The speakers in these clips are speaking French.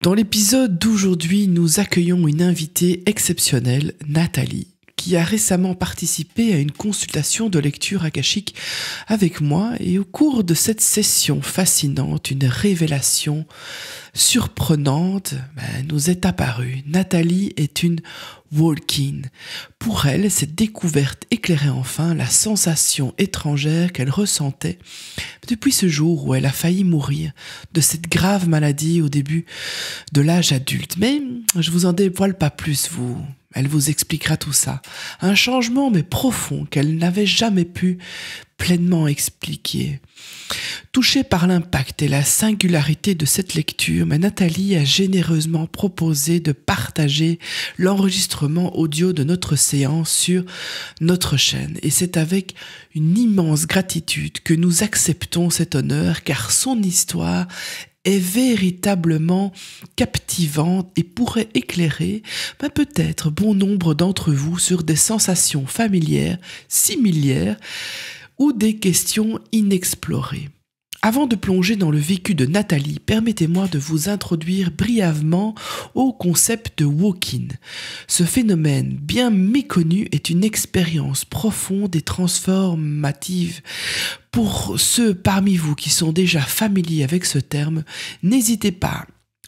Dans l'épisode d'aujourd'hui, nous accueillons une invitée exceptionnelle, Nathalie, qui a récemment participé à une consultation de lecture akashique avec moi et au cours de cette session fascinante, une révélation surprenante nous est apparue. Nathalie est une walk-in. Pour elle, cette découverte éclairait enfin la sensation étrangère qu'elle ressentait depuis ce jour où elle a failli mourir de cette grave maladie au début de l'âge adulte. Mais je vous en dévoile pas plus, elle vous expliquera tout ça. Un changement mais profond qu'elle n'avait jamais pu pleinement expliqué. Touchée par l'impact et la singularité de cette lecture, Nathalie a généreusement proposé de partager l'enregistrement audio de notre séance sur notre chaîne. Et c'est avec une immense gratitude que nous acceptons cet honneur, car son histoire est véritablement captivante et pourrait éclairer peut-être bon nombre d'entre vous sur des sensations familières, similaires, ou des questions inexplorées. Avant de plonger dans le vécu de Nathalie, permettez-moi de vous introduire brièvement au concept de walk-in. Ce phénomène bien méconnu est une expérience profonde et transformative. Pour ceux parmi vous qui sont déjà familiers avec ce terme, n'hésitez pas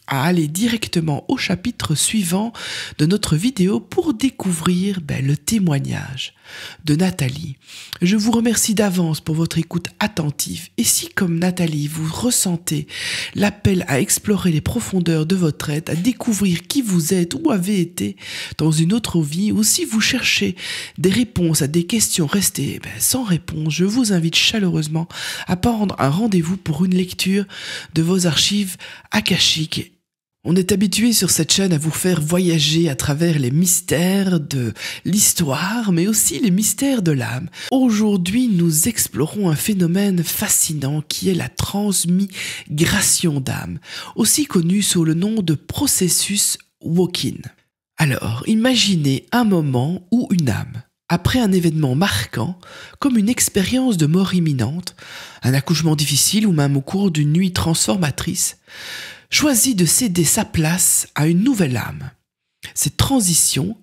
à aller directement au chapitre suivant de notre vidéo pour découvrir le témoignage de Nathalie. Je vous remercie d'avance pour votre écoute attentive. Et si, comme Nathalie, vous ressentez l'appel à explorer les profondeurs de votre être, à découvrir qui vous êtes ou avez été dans une autre vie, ou si vous cherchez des réponses à des questions restées sans réponse, je vous invite chaleureusement à prendre un rendez-vous pour une lecture de vos archives akashiques. On est habitué sur cette chaîne à vous faire voyager à travers les mystères de l'histoire, mais aussi les mystères de l'âme. Aujourd'hui, nous explorons un phénomène fascinant qui est la transmigration d'âme, aussi connue sous le nom de processus walk-in. Alors, imaginez un moment où une âme, après un événement marquant, comme une expérience de mort imminente, un accouchement difficile ou même au cours d'une nuit transformatrice, choisit de céder sa place à une nouvelle âme. Cette transition,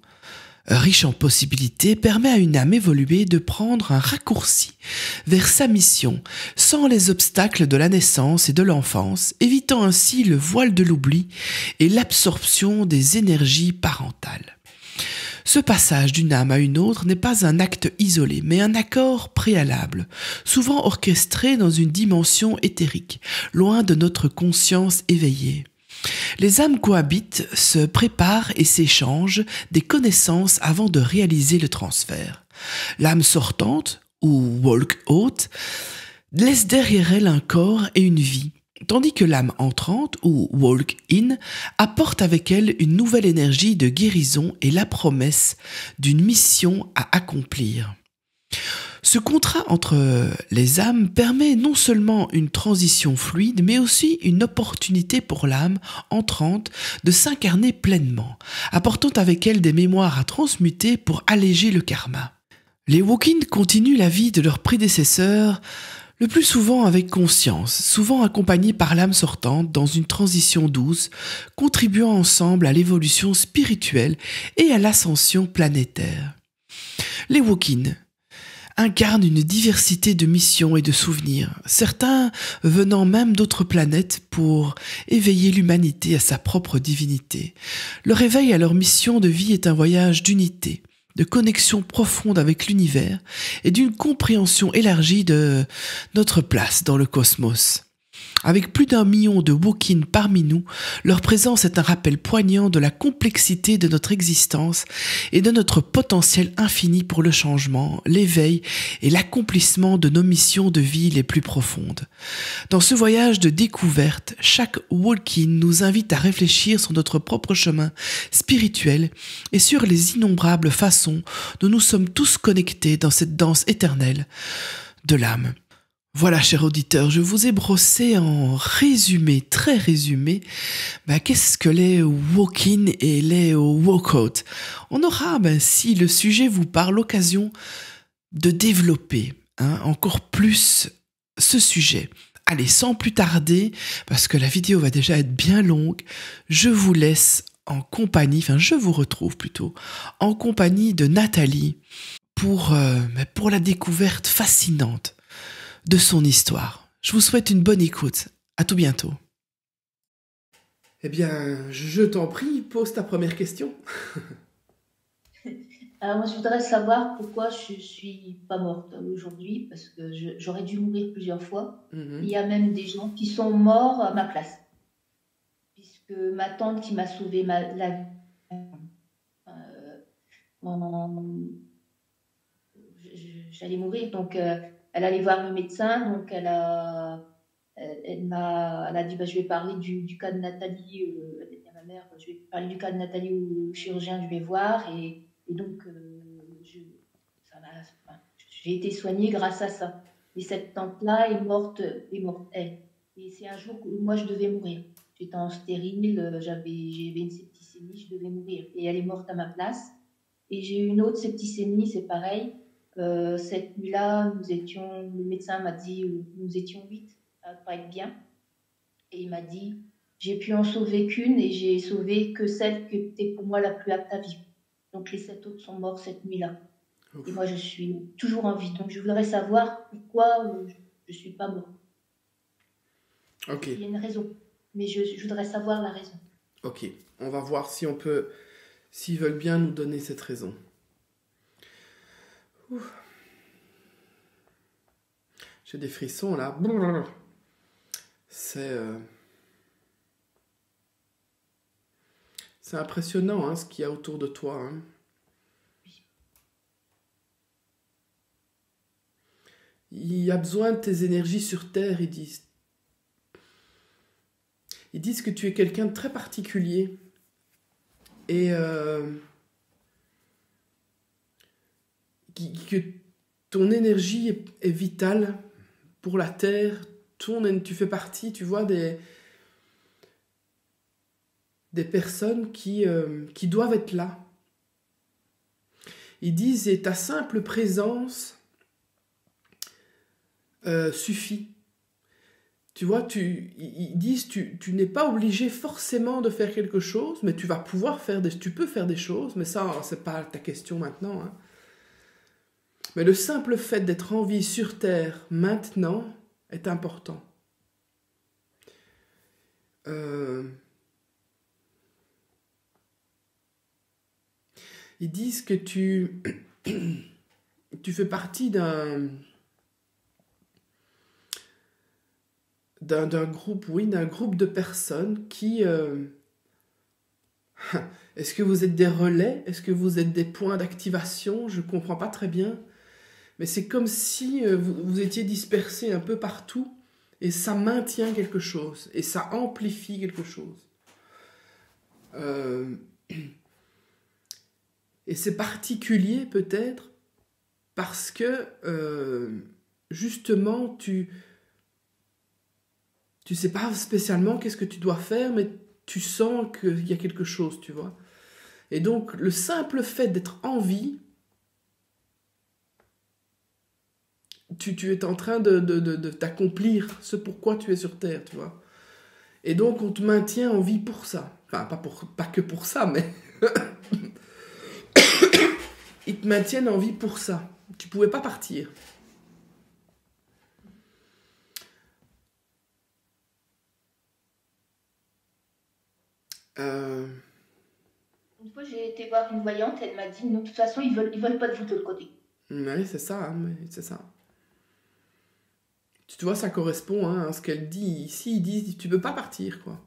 riche en possibilités, permet à une âme évoluée de prendre un raccourci vers sa mission, sans les obstacles de la naissance et de l'enfance, évitant ainsi le voile de l'oubli et l'absorption des énergies parentales. Ce passage d'une âme à une autre n'est pas un acte isolé, mais un accord préalable, souvent orchestré dans une dimension éthérique, loin de notre conscience éveillée. Les âmes cohabitent, se préparent et s'échangent des connaissances avant de réaliser le transfert. L'âme sortante, ou walk-out, laisse derrière elle un corps et une vie, tandis que l'âme entrante, ou walk-in, apporte avec elle une nouvelle énergie de guérison et la promesse d'une mission à accomplir. Ce contrat entre les âmes permet non seulement une transition fluide, mais aussi une opportunité pour l'âme entrante de s'incarner pleinement, apportant avec elle des mémoires à transmuter pour alléger le karma. Les walk-in continuent la vie de leurs prédécesseurs, le plus souvent avec conscience, souvent accompagnés par l'âme sortante dans une transition douce, contribuant ensemble à l'évolution spirituelle et à l'ascension planétaire. Les walk-in incarnent une diversité de missions et de souvenirs, certains venant même d'autres planètes pour éveiller l'humanité à sa propre divinité. Le réveil à leur mission de vie est un voyage d'unité, de connexion profonde avec l'univers et d'une compréhension élargie de notre place dans le cosmos. Avec plus d'1 million de walk-in parmi nous, leur présence est un rappel poignant de la complexité de notre existence et de notre potentiel infini pour le changement, l'éveil et l'accomplissement de nos missions de vie les plus profondes. Dans ce voyage de découverte, chaque walk-in nous invite à réfléchir sur notre propre chemin spirituel et sur les innombrables façons dont nous sommes tous connectés dans cette danse éternelle de l'âme. Voilà, chers auditeurs, je vous ai brossé en résumé, très résumé, qu'est-ce que les walk-in et les walk-out. On aura, si le sujet vous parle, l'occasion de développer encore plus ce sujet Allez, sans plus tarder, parce que la vidéo va déjà être bien longue, je vous laisse en compagnie, enfin je vous retrouve plutôt, en compagnie de Nathalie pour la découverte fascinante de son histoire. Je vous souhaite une bonne écoute. À tout bientôt. Eh bien, je t'en prie, pose ta première question. Alors, moi, je voudrais savoir pourquoi je ne suis pas morte aujourd'hui, parce que j'aurais dû mourir plusieurs fois. Mmh. Il y a même des gens qui sont morts à ma place. Puisque ma tante qui m'a sauvé la vie, j'allais mourir, donc elle allait voir le médecin, donc elle a dit, bah, je vais parler du cas de Nathalie, elle était à ma mère, je vais parler du cas de Nathalie au chirurgien, je vais voir, et donc j'ai été soignée grâce à ça. Et cette tante-là est morte elle. Et c'est un jour où moi je devais mourir. J'étais en stérile, j'avais une septicémie, je devais mourir. Et elle est morte à ma place. Et j'ai eu une autre septicémie, c'est pareil. Cette nuit-là, le médecin m'a dit, nous étions 8 à pas être bien. Et il m'a dit, j'ai pu en sauver qu'une et j'ai sauvé que celle qui était pour moi la plus apte à vivre. Donc les 7 autres sont morts cette nuit-là. Et moi, je suis toujours en vie. Donc je voudrais savoir pourquoi je ne suis pas morte. Okay. Il y a une raison. Mais je voudrais savoir la raison. Ok, on va voir si on peut, s'ils veulent bien nous donner cette raison. J'ai des frissons là. C'est impressionnant hein, ce qu'il y a autour de toi. Hein. Oui. Il y a besoin de tes énergies sur Terre, ils disent. Ils disent que tu es quelqu'un de très particulier. Et que ton énergie est vitale pour la Terre. Tu fais partie, tu vois, des personnes qui doivent être là. Ils disent, et ta simple présence suffit. Tu vois, ils disent, tu n'es pas obligé forcément de faire quelque chose, mais tu peux faire des choses, mais ça, c'est pas ta question maintenant. Hein. Mais le simple fait d'être en vie sur Terre maintenant est important. Ils disent que tu fais partie d'un groupe, oui, d'un groupe de personnes qui... Est-ce que vous êtes des relais? Est-ce que vous êtes des points d'activation? Je ne comprends pas très bien. Mais c'est comme si vous étiez dispersés un peu partout et ça maintient quelque chose et ça amplifie quelque chose. Et c'est particulier peut-être parce que justement tu sais pas spécialement qu'est-ce que tu dois faire, mais tu sens qu'il y a quelque chose, tu vois. Et donc, le simple fait d'être en vie, tu es en train de t'accomplir ce pourquoi tu es sur Terre, tu vois. Et donc, on te maintient en vie pour ça. Enfin, pas que pour ça, mais... Ils te maintiennent en vie pour ça. Tu pouvais pas partir. Une fois, j'ai été voir une voyante, elle m'a dit, non, de toute façon, ils veulent pas de vous de l'autre côté. Oui, c'est ça, hein, c'est ça. Tu vois, ça correspond hein, à ce qu'elle dit ici, ils disent, tu peux pas partir, quoi.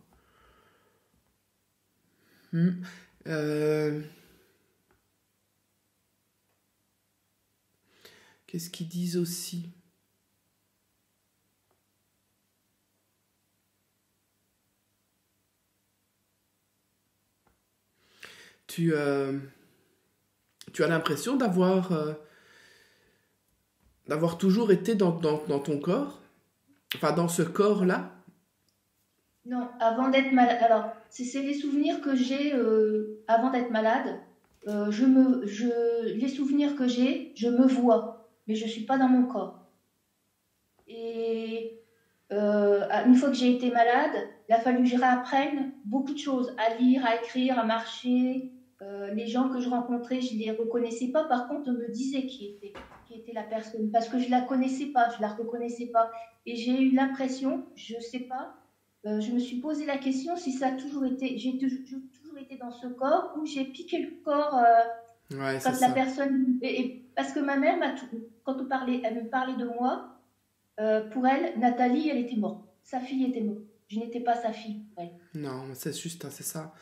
Qu'est-ce qu'ils disent aussi ? Tu as l'impression d'avoir toujours été dans ton corps, enfin dans ce corps-là. Non, avant d'être malade, alors c'est les souvenirs que j'ai avant d'être malade, les souvenirs que j'ai, je me vois, mais je ne suis pas dans mon corps. Et Une fois que j'ai été malade, il a fallu que je réapprenne beaucoup de choses, à lire, à écrire, à marcher. Les gens que je rencontrais, je ne les reconnaissais pas. Par contre, on me disait qui était la personne, parce que je ne la connaissais pas, je ne la reconnaissais pas. Et j'ai eu l'impression, je ne sais pas, je me suis posé la question si ça a toujours été, j'ai toujours été dans ce corps ou j'ai piqué le corps ouais, quand la personne... parce que ma mère, quand on parlait, elle me parlait de moi, pour elle, Nathalie, elle était morte. Sa fille était morte. Je n'étais pas sa fille. Ouais. Non, c'est juste, hein, c'est ça.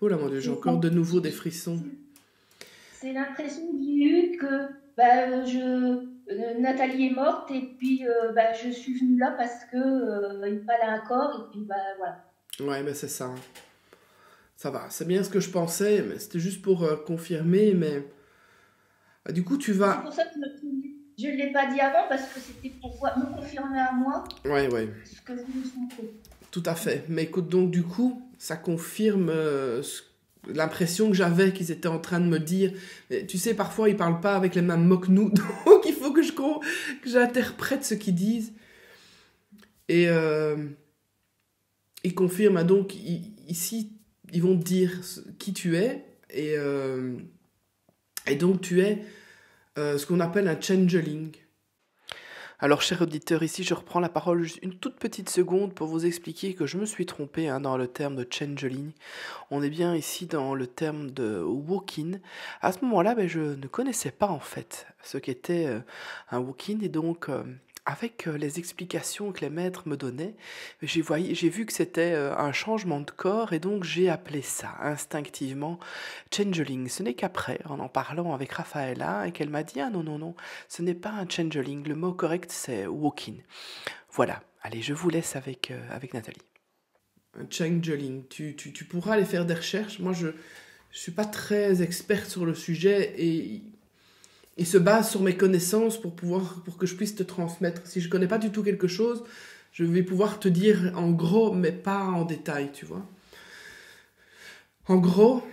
Oh là, mon Dieu, j'ai encore de nouveau des frissons. C'est l'impression que j'ai eue que Nathalie est morte et puis je suis venue là parce qu'il fallait un corps et puis voilà. Ouais, mais c'est ça. Ça va, c'est bien ce que je pensais, mais c'était juste pour confirmer, mais... du coup, tu vas... C'est pour ça que je ne l'ai pas dit avant parce que c'était pour me confirmer à moi ce que je me sentais. Tout à fait. Mais écoute, donc du coup, ça confirme l'impression que j'avais qu'ils étaient en train de me dire. Mais, tu sais, parfois, ils ne parlent pas avec les mêmes mots que nous, donc il faut que j'interprète ce qu'ils disent. Et ils confirment. Donc, ici, ils vont te dire qui tu es. Et donc, tu es... ce qu'on appelle un changeling. Alors, chers auditeurs, ici je reprends la parole juste une toute petite seconde pour vous expliquer que je me suis trompé dans le terme de changeling. On est bien ici dans le terme de walk-in. À ce moment-là, je ne connaissais pas en fait ce qu'était un walk-in et donc... avec les explications que les maîtres me donnaient, j'ai vu que c'était un changement de corps et donc j'ai appelé ça instinctivement changeling. Ce n'est qu'après, en parlant avec Raphaëlla, et qu'elle m'a dit « Ah non, non, non, ce n'est pas un changeling, le mot correct c'est walk-in ». Voilà, allez, je vous laisse avec, avec Nathalie. Un changeling, tu pourras aller faire des recherches. Moi, je ne suis pas très experte sur le sujet et... il se base sur mes connaissances pour que je puisse te transmettre. Si je ne connais pas du tout quelque chose, je vais pouvoir te dire en gros, mais pas en détail, tu vois. En gros,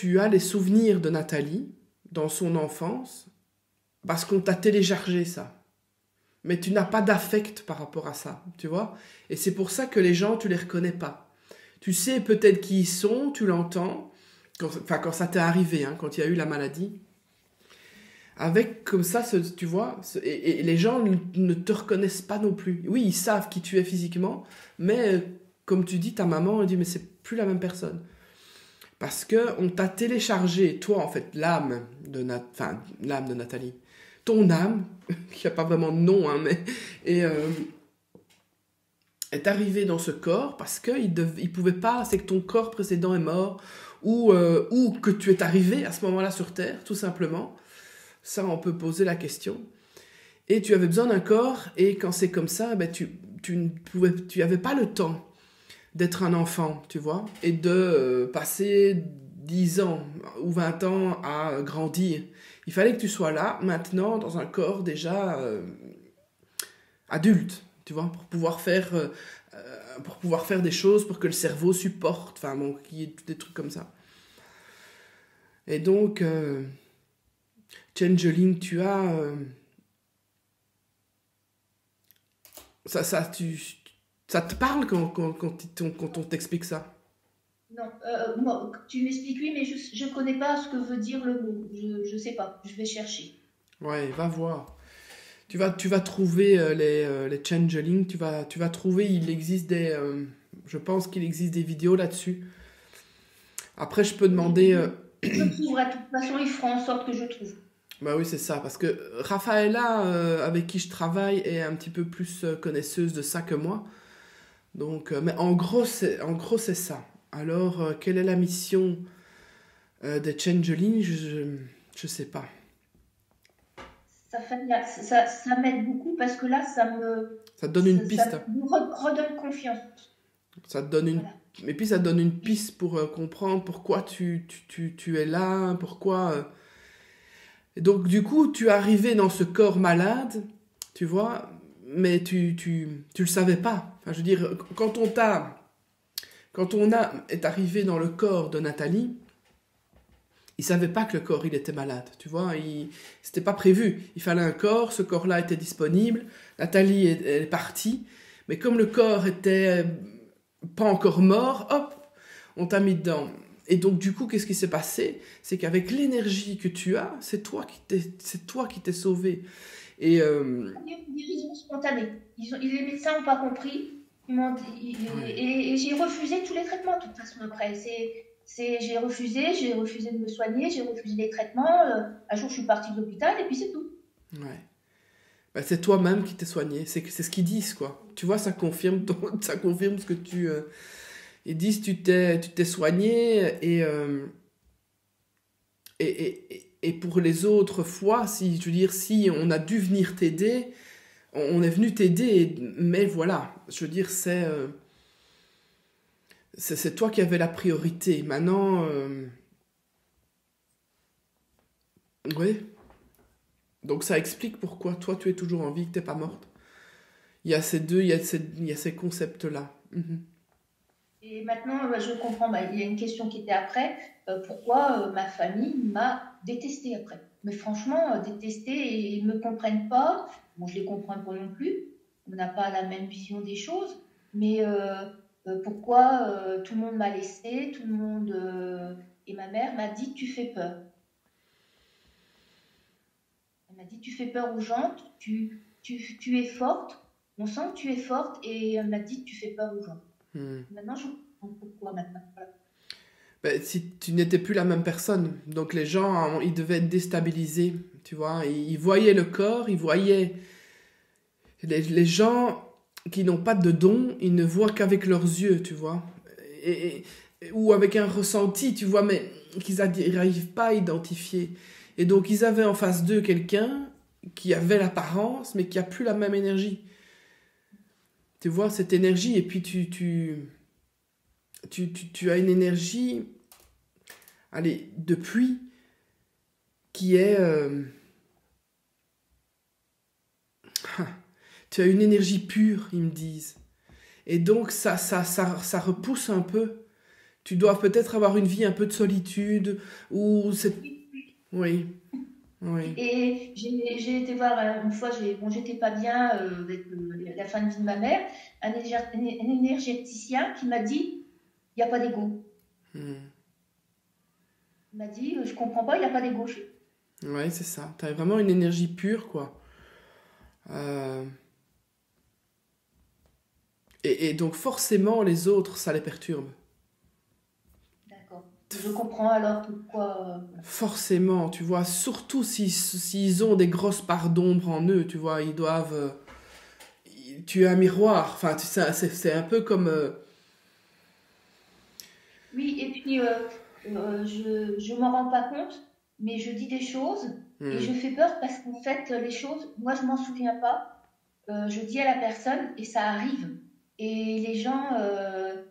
tu as les souvenirs de Nathalie dans son enfance parce qu'on t'a téléchargé ça. Mais tu n'as pas d'affect par rapport à ça, tu vois. Et c'est pour ça que les gens, tu ne les reconnais pas. Tu sais peut-être qui ils sont, tu l'entends. Quand ça t'est arrivé, hein, quand il y a eu la maladie, avec comme ça, tu vois, et les gens ne te reconnaissent pas non plus. Oui, ils savent qui tu es physiquement, mais comme tu dis, ta maman, elle dit, mais c'est plus la même personne. Parce qu'on t'a téléchargé, toi, en fait, l'âme de, l'âme de Nathalie, ton âme, qui n'a pas vraiment de nom, hein, mais... est arrivé dans ce corps parce qu'il ne pouvait pas, c'est que ton corps précédent est mort ou que tu es arrivé à ce moment-là sur Terre, tout simplement. Ça, on peut poser la question. Et tu avais besoin d'un corps et quand c'est comme ça, ben, tu n'avais pas le temps d'être un enfant, tu vois, et de passer 10 ans ou 20 ans à grandir. Il fallait que tu sois là, maintenant, dans un corps déjà adulte. Tu vois, pour pouvoir faire des choses, pour que le cerveau supporte, enfin bon, qu'il y ait des trucs comme ça. Et donc, changeling, tu as... ça te parle quand on t'explique ça? Non, moi, tu m'expliques, oui, mais je ne connais pas ce que veut dire le mot. Je ne sais pas, je vais chercher. Ouais, va voir. Tu vas trouver les changelings, tu vas trouver, il existe des... je pense qu'il existe des vidéos là-dessus. Après, je peux demander... Je trouverai, de toute façon, ils feront en sorte que je trouve. Bah oui, c'est ça, parce que Raphaëlla, avec qui je travaille, est un petit peu plus connaisseuse de ça que moi. Donc, mais en gros, c'est ça. Alors, quelle est la mission des changelings? Je sais pas. Ça m'aide beaucoup parce que là, ça te donne une piste. Ça me redonne confiance. Ça te donne une... Voilà. Et puis, ça te donne une piste pour comprendre pourquoi tu es là, pourquoi... Et donc, du coup, tu es arrivé dans ce corps malade, tu vois, mais tu le savais pas. Enfin, je veux dire, quand ton âme est arrivée dans le corps de Nathalie, il savait pas que le corps, il était malade, tu vois, c'était pas prévu, il fallait un corps, ce corps-là était disponible, Nathalie est partie, mais comme le corps était pas encore mort, hop, on t'a mis dedans. Et donc, du coup, qu'est-ce qui s'est passé? C'est qu'avec l'énergie que tu as, c'est toi qui t'es sauvé. Et guérison spontanée. Les médecins n'ont pas compris. Et j'ai refusé tous les traitements, de toute façon, après. J'ai refusé de me soigner, j'ai refusé les traitements. Un jour, je suis partie de l'hôpital et puis c'est tout. Ouais. Ben, c'est toi-même qui t'es soigné. C'est ce qu'ils disent, quoi. Tu vois, ça confirme, ça confirme ce que tu... Ils disent, tu t'es soigné, et pour les autres fois, si, je veux dire, si on a dû venir t'aider, on est venu t'aider, mais voilà, je veux dire, c'est toi qui avais la priorité. Maintenant, oui, donc ça explique pourquoi toi, tu es toujours en vie, que t'es pas morte. Il y a ces deux, il y a ces concepts-là. Mmh. Et maintenant, je comprends, il y a une question qui était après, pourquoi ma famille m'a détestée après. Mais franchement, détestée, et ils ne me comprennent pas. Bon, je ne les comprends pas non plus. On n'a pas la même vision des choses. Mais pourquoi tout le monde m'a laissée, tout le monde... Et ma mère m'a dit, tu fais peur. Elle m'a dit, tu fais peur aux gens, tu es forte. On sent que tu es forte et elle m'a dit, tu fais peur aux gens. Maintenant, je comprends pourquoi maintenant. Ben, si tu n'étais plus la même personne, donc les gens, ils devaient être déstabilisés, tu vois. Ils voyaient le corps, ils voyaient... Les gens qui n'ont pas de dons, ils ne voient qu'avec leurs yeux, tu vois. Ou avec un ressenti, tu vois, mais qu'ils n'arrivent pas à identifier. Et donc, ils avaient en face d'eux quelqu'un qui avait l'apparence, mais qui n'a plus la même énergie. Tu vois, cette énergie, et puis tu as une énergie, allez, de pluie, qui est... Tu as une énergie pure, ils me disent. Et donc, ça repousse un peu. Tu dois peut-être avoir une vie un peu de solitude, ou... Oui. Oui. Et j'ai été voir une fois, bon, j'étais pas bien avec la fin de vie de ma mère, un énergéticien qui m'a dit, il n'y a pas d'ego. Il m'a dit, je comprends pas, il n'y a pas d'ego. Ouais, c'est ça. Tu as vraiment une énergie pure, quoi. Et donc forcément, les autres, ça les perturbe. Je comprends alors pourquoi... Forcément, tu vois, surtout s'ils ont des grosses parts d'ombre en eux, tu vois, ils doivent... Tu es un miroir, enfin, tu sais, c'est un peu comme... Oui, et puis, je ne m'en rends pas compte, mais je dis des choses, et je fais peur parce qu'en fait, les choses, moi, je ne m'en souviens pas, je dis à la personne, et ça arrive. Et les gens,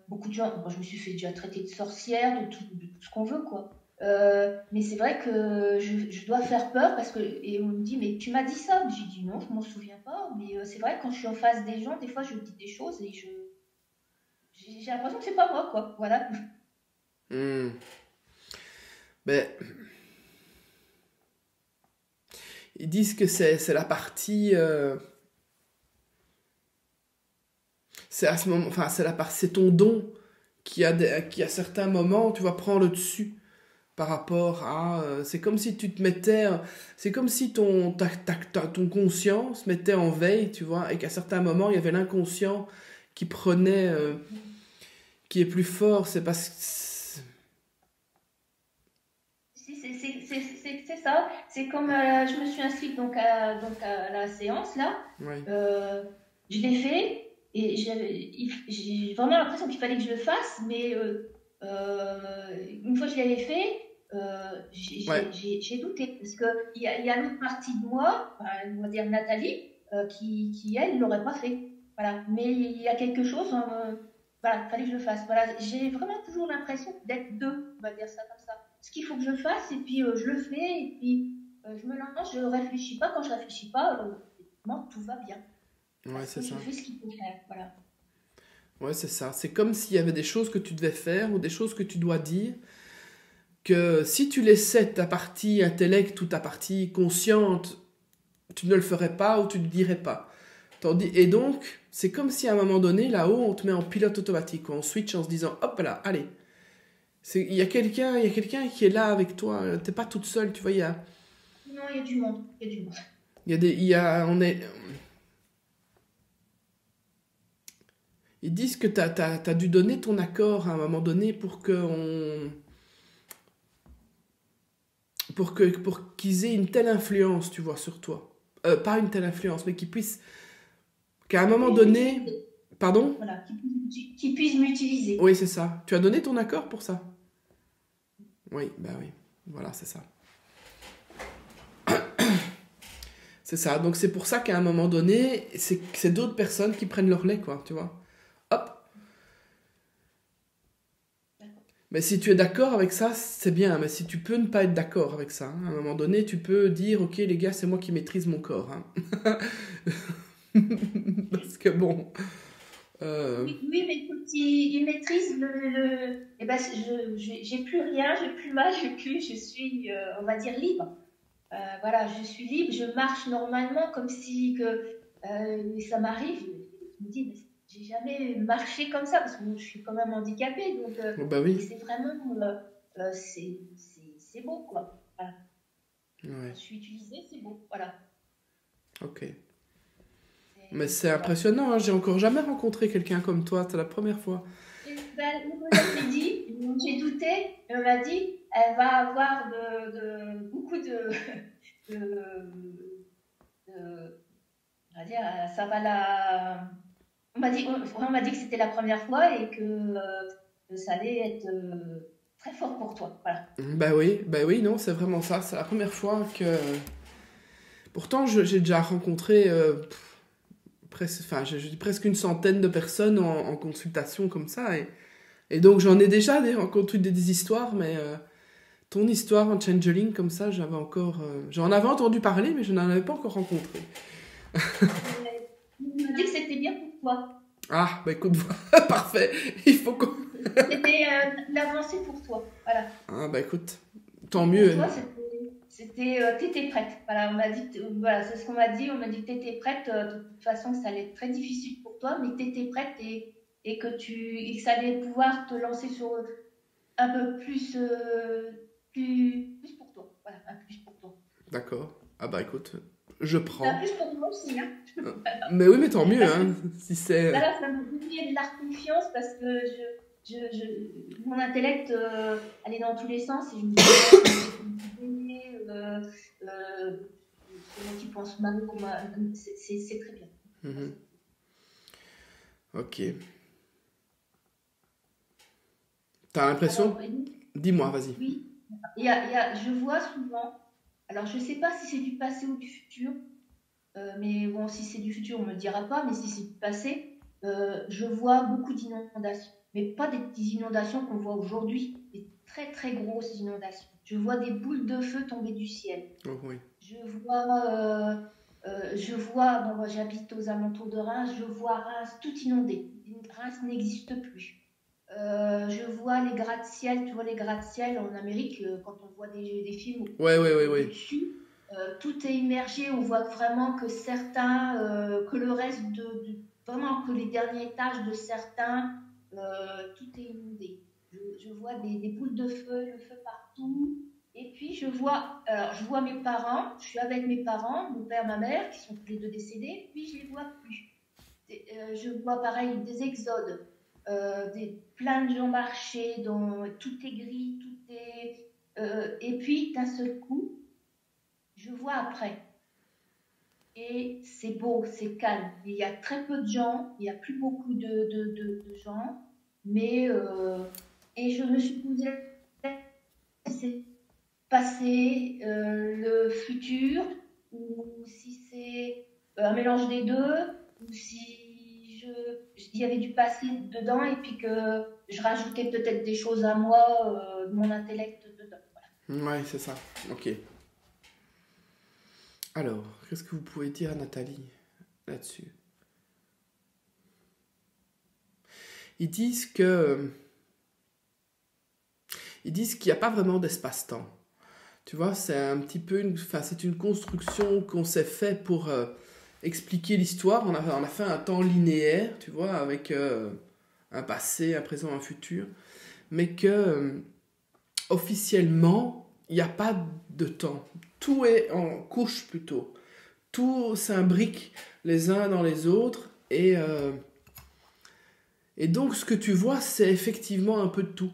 beaucoup de gens, moi je me suis fait déjà traiter de sorcière, de tout ce qu'on veut, quoi. Mais c'est vrai que je dois faire peur parce que, et on me dit, mais tu m'as dit ça. J'ai dit non, je m'en souviens pas. Mais c'est vrai, quand je suis en face des gens, des fois je dis des choses et j'ai l'impression que c'est pas moi, quoi. Voilà. Ben. Ils disent que c'est la partie. C'est à ce moment, enfin, c'est ton don qui à certains moments, tu vois, prend le dessus par rapport à... c'est comme si tu te mettais... C'est comme si ton conscient se mettait en veille, tu vois, et qu'à certains moments, il y avait l'inconscient qui prenait... qui est plus fort, c'est parce que... C'est ça, c'est comme... je me suis inscrite donc à la séance, là. Oui. Je l'ai fait... Et j'ai vraiment l'impression qu'il fallait que je le fasse, mais une fois que je l'avais fait, j'ai douté. Parce qu'il y a l'autre partie de moi, on va dire Nathalie, qui elle, ne l'aurait pas fait. Voilà. Mais il y a quelque chose, voilà, il fallait que je le fasse. Voilà. J'ai vraiment toujours l'impression d'être deux, on va dire ça comme ça. Ce qu'il faut que je fasse, et puis je le fais, et puis je me lance, je ne réfléchis pas. Quand je ne réfléchis pas, tout va bien. Ouais, c'est ça. Voilà. Ouais, c'est ça. C'est comme s'il y avait des choses que tu devais faire ou des choses que tu dois dire que si tu laissais ta partie intellect ou ta partie consciente, tu ne le ferais pas ou tu ne dirais pas. Tandis, et donc, c'est comme si à un moment donné, là-haut, on te met en pilote automatique, on switch en se disant, hop là, allez. Il y a quelqu'un qui est là avec toi, t'es pas toute seule, tu vois, il y a... Non, il y a du monde, il y a du monde. Il y a des... Ils disent que t'as dû donner ton accord à un moment donné pour que pour qu'ils aient une telle influence, tu vois, sur toi. Pas une telle influence, mais qu'ils puissent... Qu'à un moment donné... Pardon ? Voilà, qu'ils puissent m'utiliser. Oui, c'est ça. Tu as donné ton accord pour ça ? Oui, ben oui. Voilà, c'est ça. C'est ça. Donc, c'est pour ça qu'à un moment donné, c'est d'autres personnes qui prennent leur lait, quoi, tu vois. Hop. Mais si tu es d'accord avec ça, c'est bien. Mais si tu peux ne pas être d'accord avec ça, hein, à un moment donné, tu peux dire, OK, les gars, c'est moi qui maîtrise mon corps. Hein. Parce que bon... Oui, mais écoute, ils maîtrisent le... Eh ben, j'ai plus rien, j'ai plus mal, je suis, on va dire, libre. Voilà, je suis libre, je marche normalement comme si que... ça m'arrive, je me dis, mais j'ai jamais marché comme ça, parce que je suis quand même handicapée, donc bah oui. C'est vraiment... c'est beau, quoi. Voilà. Ouais. Je suis utilisée, c'est beau, voilà. Ok. Mais c'est impressionnant, hein. J'ai encore jamais rencontré quelqu'un comme toi, c'est la première fois. J'ai douté, on m'a dit, elle va avoir beaucoup de on va dire, ça va la... on m'a dit que c'était la première fois et que ça allait être très fort pour toi, voilà. Bah oui, non, c'est vraiment ça, c'est la première fois que... Pourtant, j'ai déjà rencontré... Enfin, je dis presque une centaine de personnes en consultation comme ça. Et donc, j'en ai déjà rencontré des histoires, mais ton histoire en changeling, comme ça, j'avais encore... J'en avais entendu parler, mais je n'en avais pas encore rencontré. Il m'a dit que c'était bien pour toi. Ah, bah écoute, parfait. Il faut qu'on... C'était l'avancée pour toi, voilà. Ah, bah écoute, tant mieux. Pour toi, t'étais prête, voilà, voilà c'est ce qu'on m'a dit, on m'a dit que t'étais prête, de toute façon ça allait être très difficile pour toi, mais t'étais prête et que ça allait pouvoir te lancer sur un peu plus, plus pour toi, voilà, un plus pour toi. D'accord, ah bah écoute, je prends. Un plus pour moi aussi, hein. Mais oui, mais tant mieux, hein, si c'est... Voilà, ça me donnait de la confiance parce que mon intellect allait dans tous les sens et je me disais... qui pense mal, c'est très bien. Ok. T'as l'impression? Dis-moi, vas-y. Oui. Je vois souvent. Alors, je sais pas si c'est du passé ou du futur, mais bon, si c'est du futur, on me le dira pas. Mais si c'est du passé, je vois beaucoup d'inondations, mais pas des inondations qu'on voit aujourd'hui, des très très grosses inondations. Je vois des boules de feu tomber du ciel. Oh oui. Bon, moi j'habite aux alentours de Reims, je vois Reims tout inondé. Reims n'existe plus. Je vois les gratte-ciel, tu vois les gratte-ciel en Amérique, quand on voit des films. Ouais. Dessus, tout est immergé, on voit vraiment que certains, que le reste vraiment que les derniers étages de certains, tout est inondé. Je vois des boules de feu, le feu partout. Et puis, je vois mes parents. Je suis avec mes parents, mon père, ma mère, qui sont tous les deux décédés. Puis, je ne les vois plus. Je vois, pareil, des exodes. Plein de gens marchés. Tout est gris, tout est... et puis, d'un seul coup, je vois après. Et c'est beau, c'est calme. Il y a très peu de gens. Il n'y a plus beaucoup de gens. Mais... Et je me suis posé c'est passé, le futur, ou si c'est un mélange des deux, ou si il y avait du passé dedans et puis que je rajoutais peut-être des choses à moi, mon intellect dedans. Voilà. Ouais, c'est ça. Ok. Alors, qu'est-ce que vous pouvez dire à Nathalie là-dessus? Ils disent que... ils disent qu'il n'y a pas vraiment d'espace-temps. Tu vois, c'est un petit peu une, c'est une construction qu'on s'est fait pour expliquer l'histoire. On a fait un temps linéaire, tu vois, avec un passé, un présent, un futur, mais que officiellement, il n'y a pas de temps. Tout est en couche plutôt. Tout s'imbrique les uns dans les autres et donc ce que tu vois, c'est effectivement un peu de tout.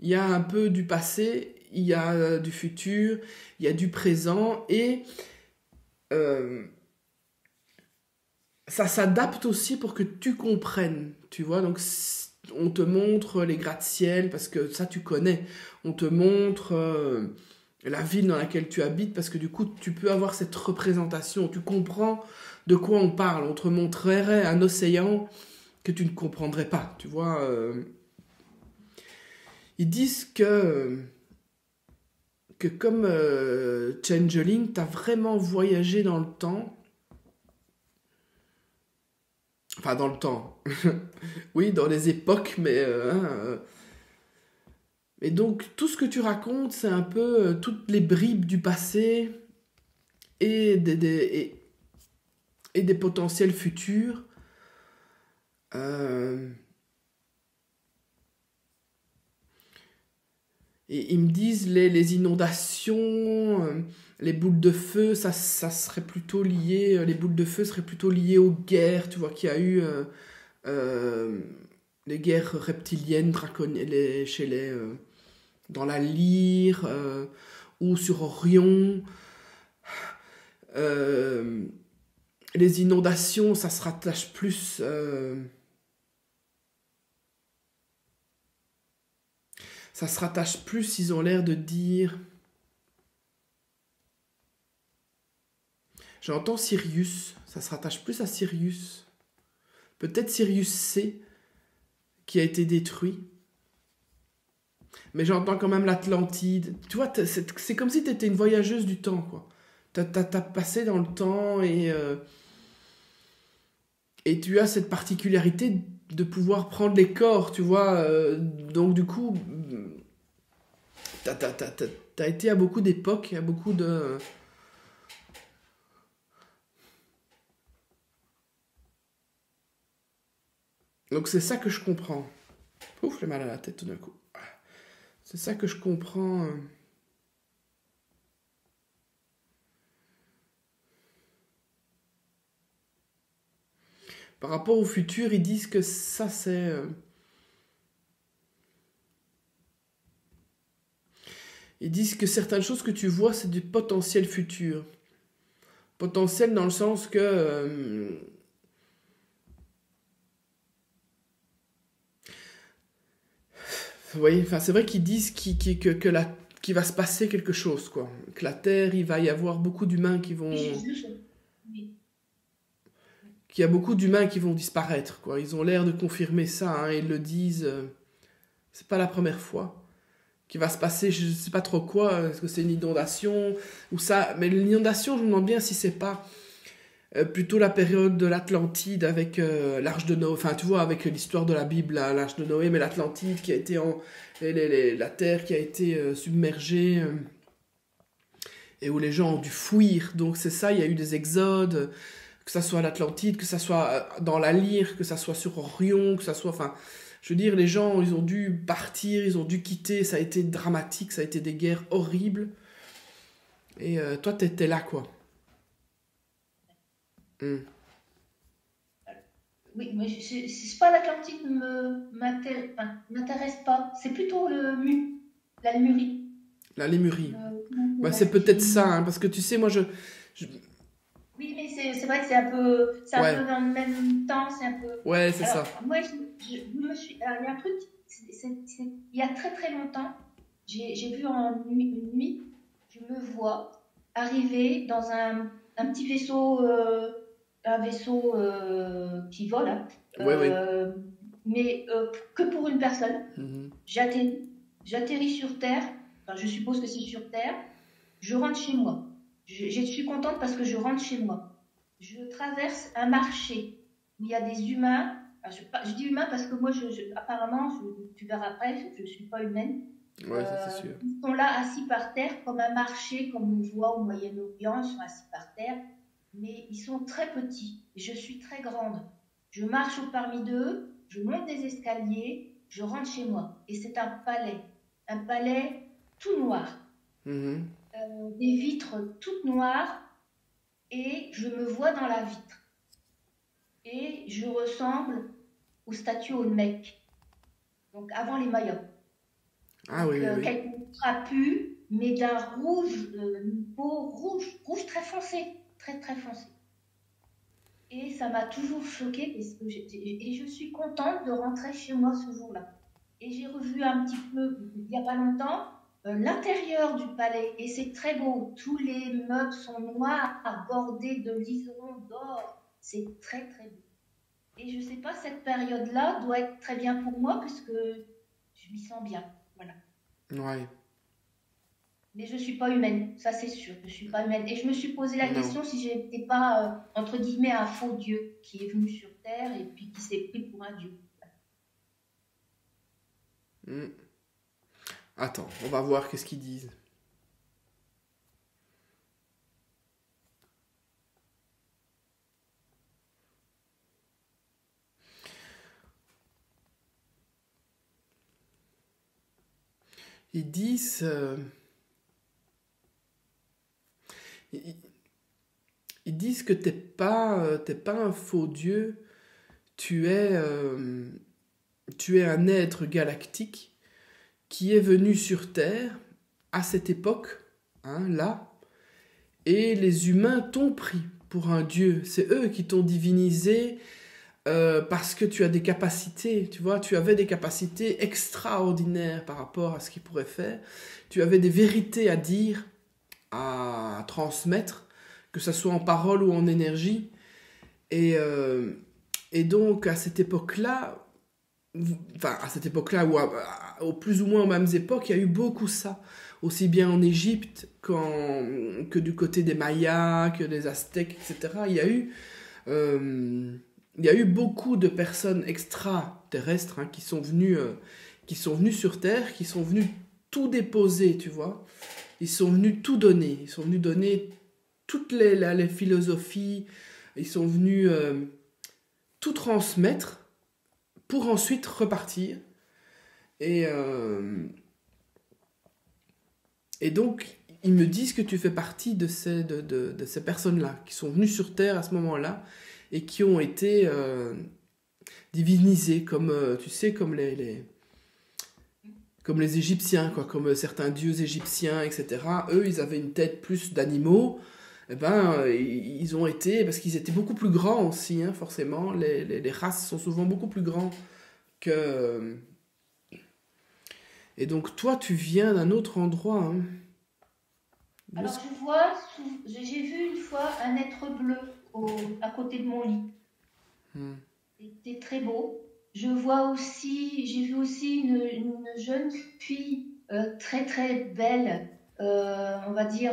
Il y a un peu du passé, il y a du futur, il y a du présent et ça s'adapte aussi pour que tu comprennes, tu vois. Donc on te montre les gratte-ciel parce que ça tu connais, on te montre la ville dans laquelle tu habites parce que du coup tu peux avoir cette représentation, tu comprends de quoi on parle. On te montrerait un océan que tu ne comprendrais pas, tu vois. Ils disent que comme Changeling, tu as vraiment voyagé dans le temps. Enfin, dans le temps. Oui, dans les époques, mais... Et donc, tout ce que tu racontes, c'est un peu toutes les bribes du passé et des potentiels futurs. Et ils me disent les inondations, les boules de feu, ça serait plutôt lié, les boules de feu seraient plutôt liées aux guerres, tu vois, qu'il y a eu les guerres reptiliennes, draconiennes, chez les dans la Lyre ou sur Orion. Les inondations, ça se rattache plus... Ça se rattache plus, ils ont l'air de dire... J'entends Sirius, ça se rattache plus à Sirius. Peut-être Sirius C, qui a été détruit. Mais j'entends quand même l'Atlantide. Tu vois, c'est comme si tu étais une voyageuse du temps, quoi. T'as passé dans le temps et tu as cette particularité... de pouvoir prendre les corps, tu vois. Donc, du coup, t'as été à beaucoup d'époques, à beaucoup de... Donc, c'est ça que je comprends. Ouf, j'ai mal à la tête tout d'un coup. C'est ça que je comprends... Par rapport au futur, ils disent que ça, c'est... Ils disent que certaines choses que tu vois, c'est du potentiel futur. Potentiel dans le sens que... Vous voyez, enfin, c'est vrai qu'ils disent qu'il va se passer quelque chose, quoi. Que la Terre, il va y avoir beaucoup d'humains qui vont... Il y a beaucoup d'humains qui vont disparaître, quoi. Ils ont l'air de confirmer ça, hein. Ils le disent, c'est pas la première fois qu'il va se passer, je sais pas trop quoi, est-ce que c'est une inondation ou ça, mais l'inondation, je me demande bien si c'est pas plutôt la période de l'Atlantide avec l'arche de Noé, enfin tu vois, avec l'histoire de la Bible, l'arche de Noé, mais l'Atlantide qui a été la terre qui a été submergée et où les gens ont dû fuir, donc c'est ça, il y a eu des exodes. Que ça soit à l'Atlantide, que ça soit dans la Lyre, que ça soit sur Orion, que ça soit... Enfin, je veux dire, les gens, ils ont dû partir, ils ont dû quitter, ça a été dramatique, ça a été des guerres horribles. Et toi, t'étais là, quoi. Oui, mais c'est pas l'Atlantide m'intéresse pas. C'est plutôt la Lemurie. La Lemurie. Bah, c'est peut-être ça, hein, parce que tu sais, moi, Oui, mais c'est vrai que c'est un peu dans le même temps, c'est un peu... Ouais, c'est ça. Moi, il y a un truc, il y a très très longtemps, j'ai vu en une nuit, je me vois arriver dans un petit vaisseau, qui vole, hein, mais que pour une personne. J'atterris sur Terre, enfin, je suppose que c'est sur Terre, je rentre chez moi. Je suis contente parce que je rentre chez moi. Je traverse un marché où il y a des humains. Enfin, je dis humains parce que moi, apparemment, tu verras après, je ne suis pas humaine. Ouais, ça, c'est sûr. Ils sont là assis par terre, comme un marché, comme on voit au Moyen-Orient, ils sont assis par terre, mais ils sont très petits. Je suis très grande. Je marche parmi d'eux, je monte des escaliers, je rentre chez moi. Et c'est un palais tout noir. Mmh. Des vitres toutes noires, et je me vois dans la vitre. Et je ressemble aux statues olmèques, donc avant les Mayas. Ah oui, oui. Quelques trapus, mais d'un rouge, beau rouge très foncé, très foncé. Et ça m'a toujours choquée, parce que je suis contente de rentrer chez moi ce jour-là. Et j'ai revu un petit peu, il n'y a pas longtemps, l'intérieur du palais, et c'est très beau. Tous les meubles sont noirs, bordés de liserons d'or. C'est très beau. Et je sais pas, cette période-là doit être très bien pour moi, puisque je m'y sens bien. Voilà. Ouais. Mais je suis pas humaine, ça c'est sûr. Je suis pas humaine. Et je me suis posé la question si j'étais pas, entre guillemets, un faux dieu qui est venu sur Terre et puis qui s'est pris pour un dieu. Voilà. Mm. Attends, on va voir qu'est-ce qu'ils disent. Ils disent... Ils disent que t'es pas un faux dieu, tu es un être galactique qui est venu sur Terre à cette époque, hein, là, et les humains t'ont pris pour un dieu. C'est eux qui t'ont divinisé parce que tu as des capacités, tu vois, tu avais des capacités extraordinaires par rapport à ce qu'ils pourraient faire. Tu avais des vérités à dire, à transmettre, que ce soit en parole ou en énergie. Et donc, à cette époque-là, enfin, à cette époque-là, ou au plus ou moins aux mêmes époques, il y a eu beaucoup ça, aussi bien en Égypte que du côté des Mayas, que des Aztèques, etc. Il y a eu beaucoup de personnes extraterrestres, hein, qui sont venues sur Terre, qui sont venues tout déposer, tu vois. Ils sont venus tout donner, ils sont venus donner toutes les philosophies, ils sont venus tout transmettre, pour ensuite repartir. Et donc, ils me disent que tu fais partie de ces personnes-là, qui sont venues sur Terre à ce moment-là, et qui ont été divinisées, comme, tu sais, comme les Égyptiens, quoi, comme certains dieux égyptiens, etc. Eux, ils avaient une tête plus d'animaux. Eh ben, ils ont été, parce qu'ils étaient beaucoup plus grands aussi, hein, forcément, les races sont souvent beaucoup plus grands que... Et donc, toi, tu viens d'un autre endroit. Hein. Alors, j'ai vu une fois un être bleu à côté de mon lit. C'était très beau. J'ai vu aussi une jeune fille très belle, on va dire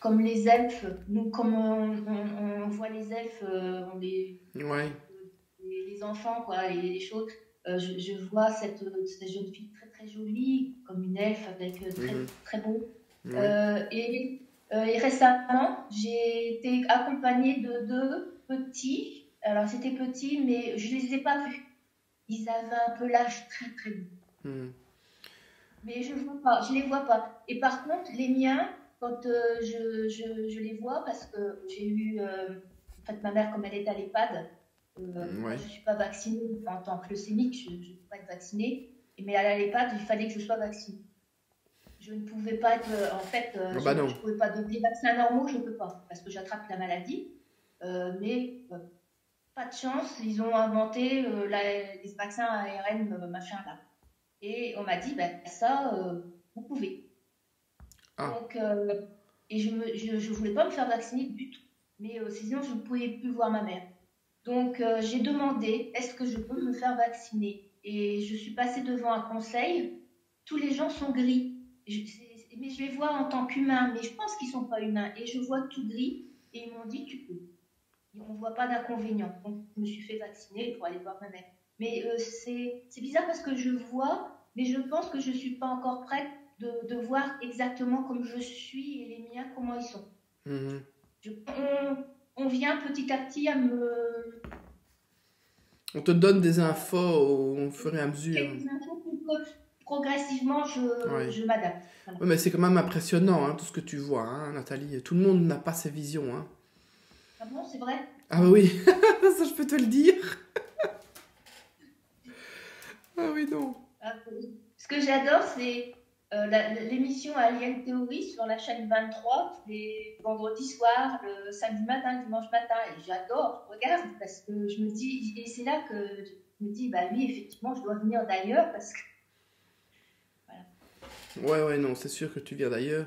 comme les elfes. Nous, comme on voit les elfes, les enfants, quoi, les choses. Je vois cette jeune fille très jolie, comme une elfe, avec très beau. Mmh. Et récemment, j'ai été accompagnée de deux petits. Alors, c'était petit, mais je ne les ai pas vus. Ils avaient un pelage très beau. Mmh. Mais je les vois pas. Et par contre, les miens, quand je les vois, parce que j'ai eu... en fait, ma mère, comme elle est à l'EHPAD, je ne suis pas vaccinée. Enfin, en tant que leucémique, je ne peux pas être vaccinée. Mais à l'EHPAD, il fallait que je sois vaccinée. Je ne pouvais pas être... En fait, je ne pouvais pas donner vaccins normaux, je ne peux pas, parce que j'attrape la maladie. Mais pas de chance, ils ont inventé les vaccins ARN, machin, là. Et on m'a dit, ça, vous pouvez. Ah. Donc, et je ne voulais pas me faire vacciner du tout. Mais sinon, je ne pouvais plus voir ma mère. Donc, j'ai demandé, est-ce que je peux me faire vacciner? Et je suis passée devant un conseil. Tous les gens sont gris. Mais je les vois en tant qu'humains. Mais je pense qu'ils ne sont pas humains. Et je vois tout gris. Et ils m'ont dit, tu peux. Et on ne voit pas d'inconvénient. Donc, je me suis fait vacciner pour aller voir ma mère. Mais c'est bizarre parce que je vois mais je pense que je ne suis pas encore prête de voir exactement comme je suis et les miens, comment ils sont. Mmh. On vient petit à petit à me... On te donne des infos au fur et à mesure. Des infos pour que progressivement je m'adapte. Voilà. Oui, mais c'est quand même impressionnant, hein, tout ce que tu vois, hein, Nathalie. Tout le monde n'a pas ses visions. Hein. Ah bon, c'est vrai? Ah oui, ça je peux te le dire. Ah oui, non. Ce que j'adore, c'est l'émission Alien Theory sur la chaîne 23, les vendredis soirs, le samedi matin, dimanche matin. Et j'adore, je regarde, parce que je me dis, et c'est là que je me dis, bah oui, effectivement, je dois venir d'ailleurs, parce que... Voilà. Ouais, ouais, non, c'est sûr que tu viens d'ailleurs.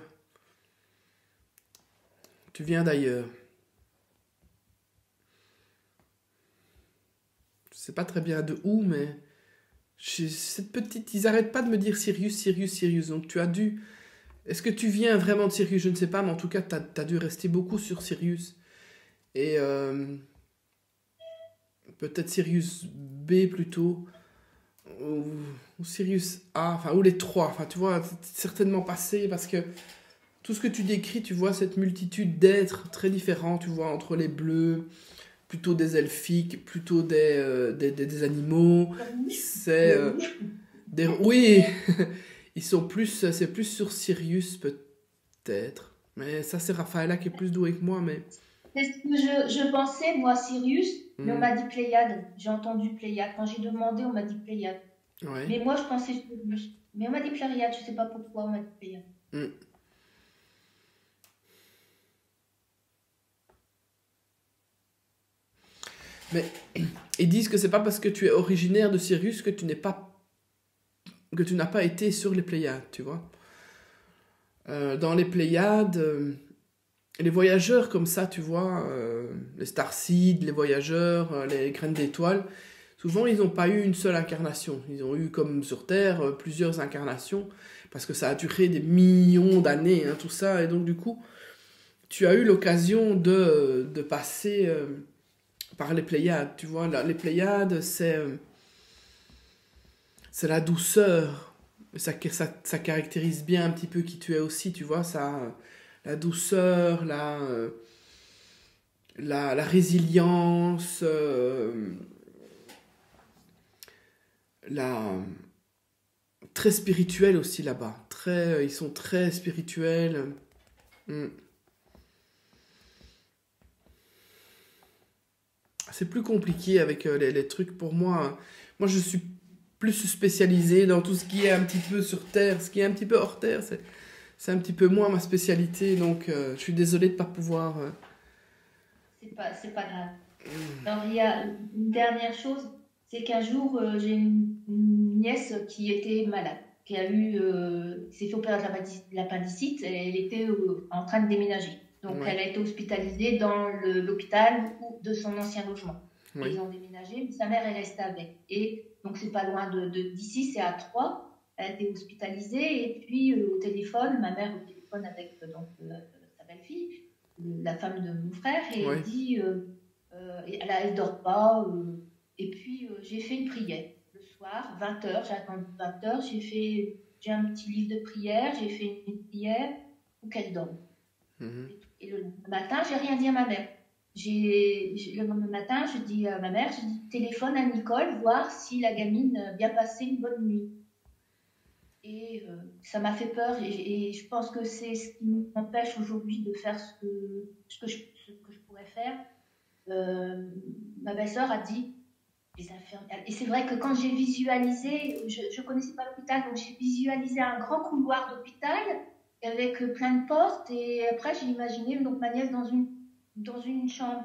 Tu viens d'ailleurs. Je sais pas très bien de où, mais... Cette petite, ils n'arrêtent pas de me dire Sirius, Sirius, Sirius. Donc tu as dû... Est-ce que tu viens vraiment de Sirius? Je ne sais pas, mais en tout cas, tu as dû rester beaucoup sur Sirius. Et peut-être Sirius B plutôt, ou Sirius A, enfin, ou les trois. Enfin, tu vois, certainement passé, parce que tout ce que tu décris, tu vois cette multitude d'êtres très différents, tu vois, entre les bleus... plutôt des elfiques, plutôt des animaux, c'est des... Oui, ils sont plus... C'est plus sur Sirius, peut-être. Mais ça, c'est Raphaëlla qui est plus douée que moi, mais... C'est ce que je pensais, moi, Sirius, mais on m'a dit Pléiades. J'ai entendu Pléiades. Quand j'ai demandé, on m'a dit Pléiades. Ouais. Mais moi, je pensais Sirius. Mais on m'a dit Pléiades, je sais pas pourquoi on m'a dit Pléiades. Mm. Mais ils disent que c'est pas parce que tu es originaire de Sirius que tu n'es pas, que tu n'as pas été sur les Pléiades, tu vois. Dans les Pléiades, les voyageurs comme ça, tu vois, les Starseeds, les voyageurs, les graines d'étoiles, souvent ils n'ont pas eu une seule incarnation. Ils ont eu, comme sur Terre, plusieurs incarnations, parce que ça a duré des millions d'années, hein, tout ça. Et donc du coup, tu as eu l'occasion de passer... par les Pléiades, tu vois, les Pléiades, c'est la douceur, ça caractérise bien un petit peu qui tu es aussi, tu vois, ça, la douceur, la résilience, très spirituel aussi là-bas, ils sont très spirituels, C'est plus compliqué avec les trucs pour moi. Moi, je suis plus spécialisée dans tout ce qui est un petit peu sur Terre. Ce qui est un petit peu hors Terre, c'est un petit peu moins ma spécialité. Donc, je suis désolée de ne pas pouvoir... C'est pas grave. Alors, il y a une dernière chose. C'est qu'un jour, j'ai une nièce qui était malade. Qui a eu... s'est fait opérer de l'appendicite et elle était en train de déménager. Donc, ouais. Elle a été hospitalisée dans l'hôpital de son ancien logement. Oui. Ils ont déménagé, mais sa mère est restée avec. Et donc, c'est pas loin d'ici, c'est à Troyes. Elle a été hospitalisée. Et puis, au téléphone, ma mère au téléphone avec donc, sa belle-fille, la femme de mon frère, et elle dit elle dort pas. Et puis, j'ai fait une prière. Le soir, 20h, j'ai attendu 20h, j'ai un petit livre de prière, j'ai fait une prière pour qu'elle dorme. Et le matin, j'ai rien dit à ma mère. Le matin, je dis à ma mère, je dis, téléphone à Nicole, voir si la gamine a bien passé une bonne nuit. Et ça m'a fait peur. Et je pense que c'est ce qui m'empêche aujourd'hui de faire ce que je pourrais faire. Ma belle-sœur a dit, les infirmières. Et c'est vrai que quand j'ai visualisé, je ne connaissais pas l'hôpital, donc j'ai visualisé un grand couloir d'hôpital avec plein de portes, et après j'ai imaginé donc, ma nièce dans une chambre.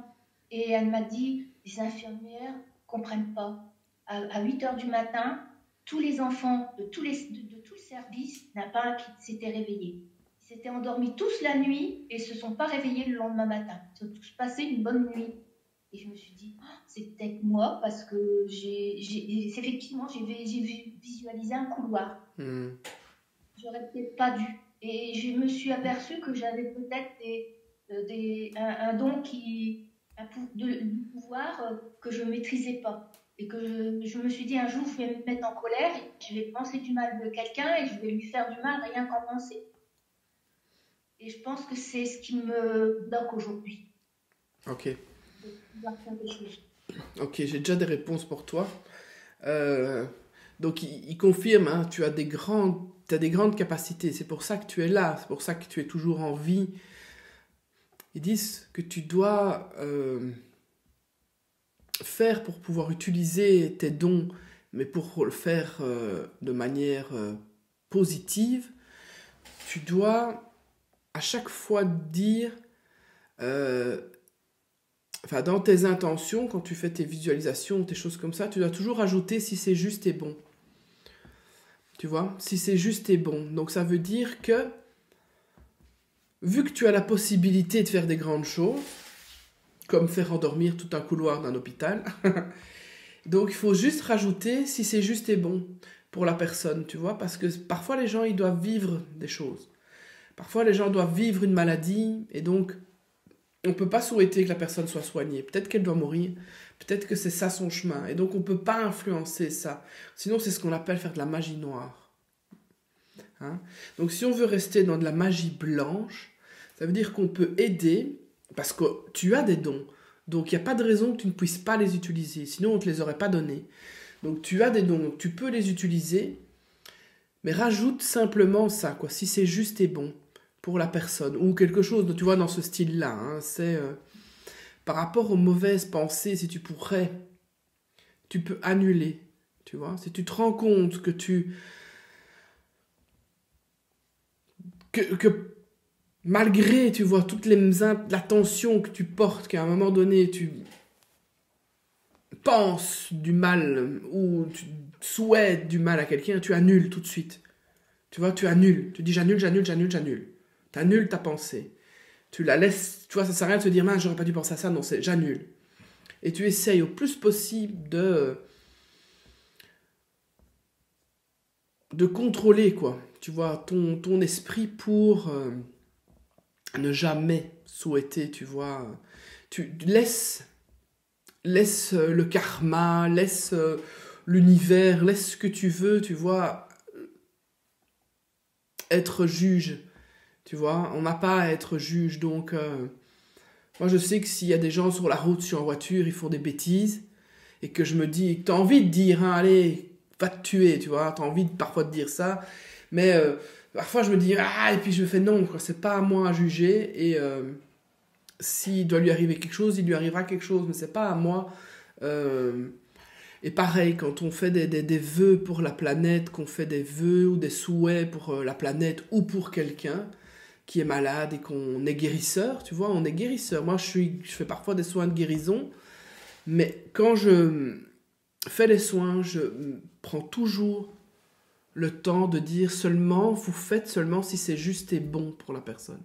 Et elle m'a dit, les infirmières ne comprennent pas. À 8h du matin, tous les enfants de tout le service n'a pas qui s'était réveillé. Ils s'étaient endormis tous la nuit et ne se sont pas réveillés le lendemain matin. Ils ont tous passé une bonne nuit. Et je me suis dit, oh, c'est peut-être moi, parce que effectivement, j'ai visualisé un couloir. J'aurais peut-être pas dû. Et je me suis aperçue que j'avais peut-être un don, un pouvoir que je ne maîtrisais pas. et que je me suis dit un jour je vais me mettre en colère, je vais penser du mal de quelqu'un et je vais lui faire du mal rien qu'en penser. Et je pense que c'est ce qui me bloque aujourd'hui. Ok. Ok, j'ai déjà des réponses pour toi. Donc, il confirme, hein, tu as des grandes capacités. C'est pour ça que tu es là, c'est pour ça que tu es toujours en vie. Ils disent que tu dois faire pour pouvoir utiliser tes dons, mais pour le faire de manière positive, tu dois à chaque fois dire... Enfin, dans tes intentions, quand tu fais tes visualisations, tes choses comme ça, tu dois toujours ajouter si c'est juste et bon. Tu vois? Si c'est juste et bon. Donc, ça veut dire que, vu que tu as la possibilité de faire des grandes choses, comme faire endormir tout un couloir d'un hôpital, donc il faut juste rajouter si c'est juste et bon pour la personne, tu vois? Parce que parfois, les gens, ils doivent vivre des choses. Parfois, les gens doivent vivre une maladie et donc... on ne peut pas souhaiter que la personne soit soignée. Peut-être qu'elle doit mourir. Peut-être que c'est ça son chemin. Et donc, on ne peut pas influencer ça. Sinon, c'est ce qu'on appelle faire de la magie noire. Hein? Donc, si on veut rester dans de la magie blanche, ça veut dire qu'on peut aider parce que tu as des dons. Donc, il n'y a pas de raison que tu ne puisses pas les utiliser. Sinon, on ne te les aurait pas donnés. Donc, tu as des dons. Donc, tu peux les utiliser. Mais rajoute simplement ça, quoi, si c'est juste et bon. Pour la personne, ou quelque chose, tu vois, dans ce style-là, hein, c'est par rapport aux mauvaises pensées, si tu pourrais, tu peux annuler, tu vois, si tu te rends compte que tu malgré, tu vois, toute la tension que tu portes, qu'à un moment donné, tu penses du mal, ou tu souhaites du mal à quelqu'un, tu annules tout de suite, tu vois, tu annules, tu dis j'annule, j'annule, j'annule, j'annule. T'annules ta pensée. Tu la laisses... Tu vois, ça sert à rien de se dire « Mince, j'aurais pas dû penser à ça. » Non, c'est « J'annule. » Et tu essayes au plus possible de contrôler, quoi. Tu vois, ton esprit pour ne jamais souhaiter, tu vois. Tu laisse le karma, laisse l'univers, laisse ce que tu veux, tu vois, être juge. Tu vois, on n'a pas à être juge, donc... moi, je sais que s'il y a des gens sur la route, je suis en voiture, ils font des bêtises, et que je me dis... T'as envie de dire, hein, allez, va te tuer, tu vois, t'as envie parfois de dire ça, mais parfois, je me dis, ah, et puis je me fais non, quoi, c'est pas à moi à juger, et s'il doit lui arriver quelque chose, il lui arrivera quelque chose, mais c'est pas à moi... Et pareil, quand on fait des vœux pour la planète, qu'on fait des vœux ou des souhaits pour la planète ou pour quelqu'un... qui est malade et qu'on est guérisseur, tu vois, on est guérisseur. Moi, je fais parfois des soins de guérison, mais quand je fais les soins, je prends toujours le temps de dire seulement, vous faites seulement si c'est juste et bon pour la personne.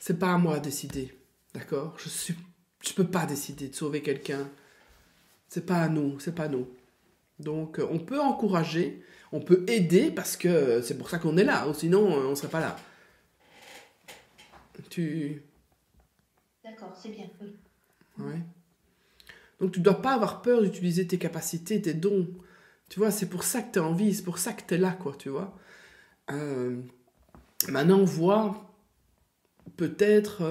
C'est pas à moi à décider, d'accord? Je peux pas décider de sauver quelqu'un. C'est pas à nous, c'est pas à nous. Donc, on peut encourager, on peut aider, parce que c'est pour ça qu'on est là, ou sinon, on serait pas là. D'accord, c'est bien, oui. Ouais. Donc, tu ne dois pas avoir peur d'utiliser tes capacités, tes dons. Tu vois, c'est pour ça que tu as envie, c'est pour ça que tu es là, quoi, tu vois. Maintenant, vois peut-être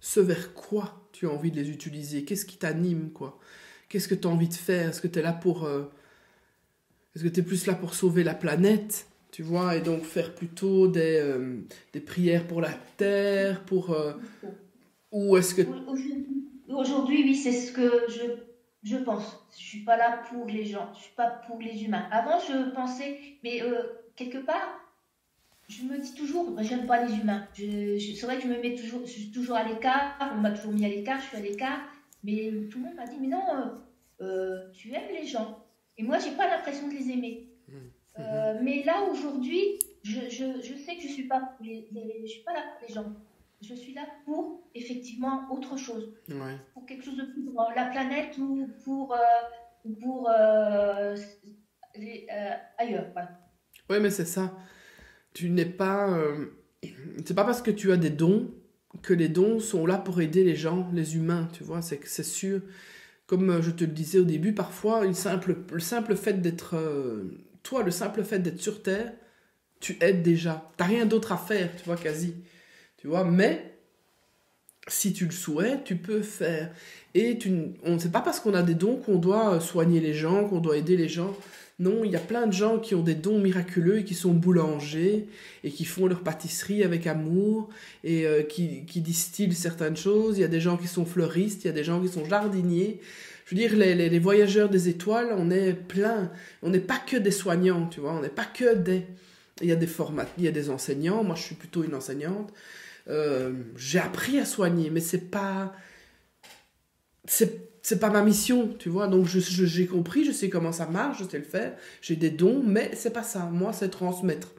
ce vers quoi tu as envie de les utiliser. Qu'est-ce qui t'anime, quoi? Qu'est-ce que tu as envie de faire? Est-ce que tu es là pour... Est-ce que tu es plus là pour sauver la planète? Tu vois, et donc faire plutôt des prières pour la terre, pour... ou est-ce que... Aujourd'hui, oui, c'est ce que je pense. Je ne suis pas là pour les gens, je ne suis pas pour les humains. Avant, je pensais, mais quelque part, je me dis toujours, bah, j'aime pas les humains. C'est vrai que je suis toujours à l'écart, on m'a toujours mis à l'écart, je suis à l'écart, mais tout le monde m'a dit, mais non, tu aimes les gens. Et moi, je n'ai pas l'impression de les aimer. Mmh. Mais là, aujourd'hui, je sais que je ne suis pas là pour les gens. Je suis là pour, effectivement, autre chose. Ouais. Pour quelque chose de plus grand. La planète ou pour ailleurs. Ouais. Oui, mais c'est ça. Tu n'es pas... c'est pas parce que tu as des dons que les dons sont là pour aider les gens, les humains, tu vois. C'est sûr. Comme je te le disais au début, parfois, le simple fait d'être... toi, le simple fait d'être sur Terre, tu aides déjà. T'as rien d'autre à faire, tu vois, quasi. Tu vois, mais... si tu le souhaites, tu peux faire. Et c'est pas parce qu'on a des dons qu'on doit soigner les gens, qu'on doit aider les gens. Non, il y a plein de gens qui ont des dons miraculeux et qui sont boulangers et qui font leur pâtisserie avec amour et qui distillent certaines choses. Il y a des gens qui sont fleuristes, il y a des gens qui sont jardiniers. Je veux dire, les voyageurs des étoiles, on est plein. On n'est pas que des soignants, tu vois. On n'est pas que des... Il y a des enseignants. Moi, je suis plutôt une enseignante. J'ai appris à soigner, mais c'est pas ma mission, tu vois. Donc j'ai compris, je sais comment ça marche, je sais le faire, j'ai des dons, mais c'est pas ça. Moi, c'est transmettre.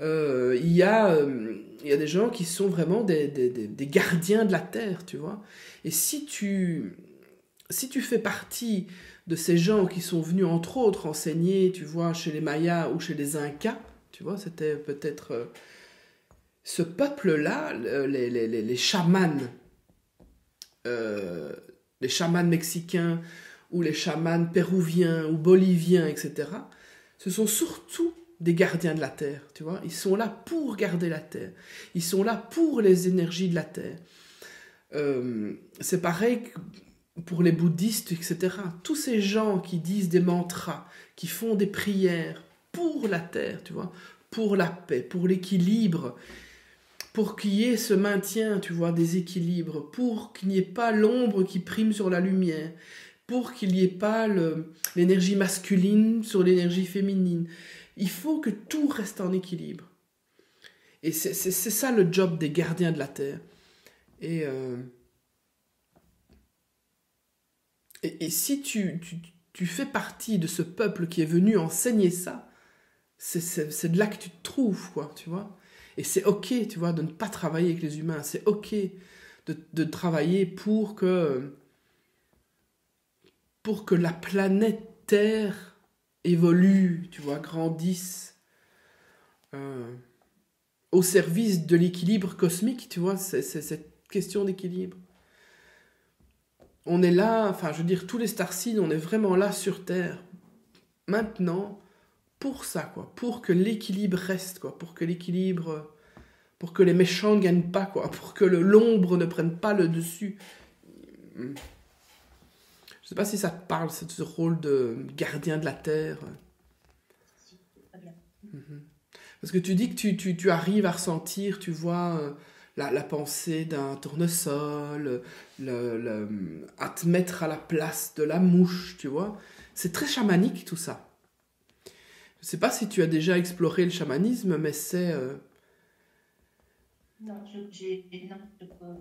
Il y a des gens qui sont vraiment des gardiens de la terre, tu vois. Et si tu fais partie de ces gens qui sont venus entre autres enseigner, tu vois, chez les Mayas ou chez les Incas, tu vois, c'était peut-être ce peuple-là, les chamans, les chamans mexicains ou les chamans péruviens ou boliviens, etc., ce sont surtout des gardiens de la terre, tu vois. Ils sont là pour garder la terre. Ils sont là pour les énergies de la terre. C'est pareil pour les bouddhistes, etc. Tous ces gens qui disent des mantras, qui font des prières pour la terre, tu vois, pour la paix, pour l'équilibre, pour qu'il y ait ce maintien, tu vois, des équilibres, pour qu'il n'y ait pas l'ombre qui prime sur la lumière, pour qu'il n'y ait pas l'énergie masculine sur l'énergie féminine. Il faut que tout reste en équilibre. Et c'est ça le job des gardiens de la Terre. Et si tu fais partie de ce peuple qui est venu enseigner ça, c'est de là que tu te trouves, quoi, tu vois. Et c'est ok, tu vois, de ne pas travailler avec les humains. C'est ok de travailler pour que la planète Terre évolue, tu vois, grandisse au service de l'équilibre cosmique, tu vois, c'est cette question d'équilibre. On est là, enfin, je veux dire, tous les starseeds, on est vraiment là sur Terre, maintenant, pour ça, quoi, pour que l'équilibre reste, quoi, pour que l'équilibre, pour que les méchants ne gagnent pas, quoi, pour que l'ombre ne prenne pas le dessus. Je sais pas si ça te parle, ce rôle de gardien de la terre. Parce que tu dis que tu arrives à ressentir, tu vois, la pensée d'un tournesol, à te mettre à la place de la mouche, tu vois. C'est très chamanique tout ça. Je ne sais pas si tu as déjà exploré le chamanisme, mais c'est... Non,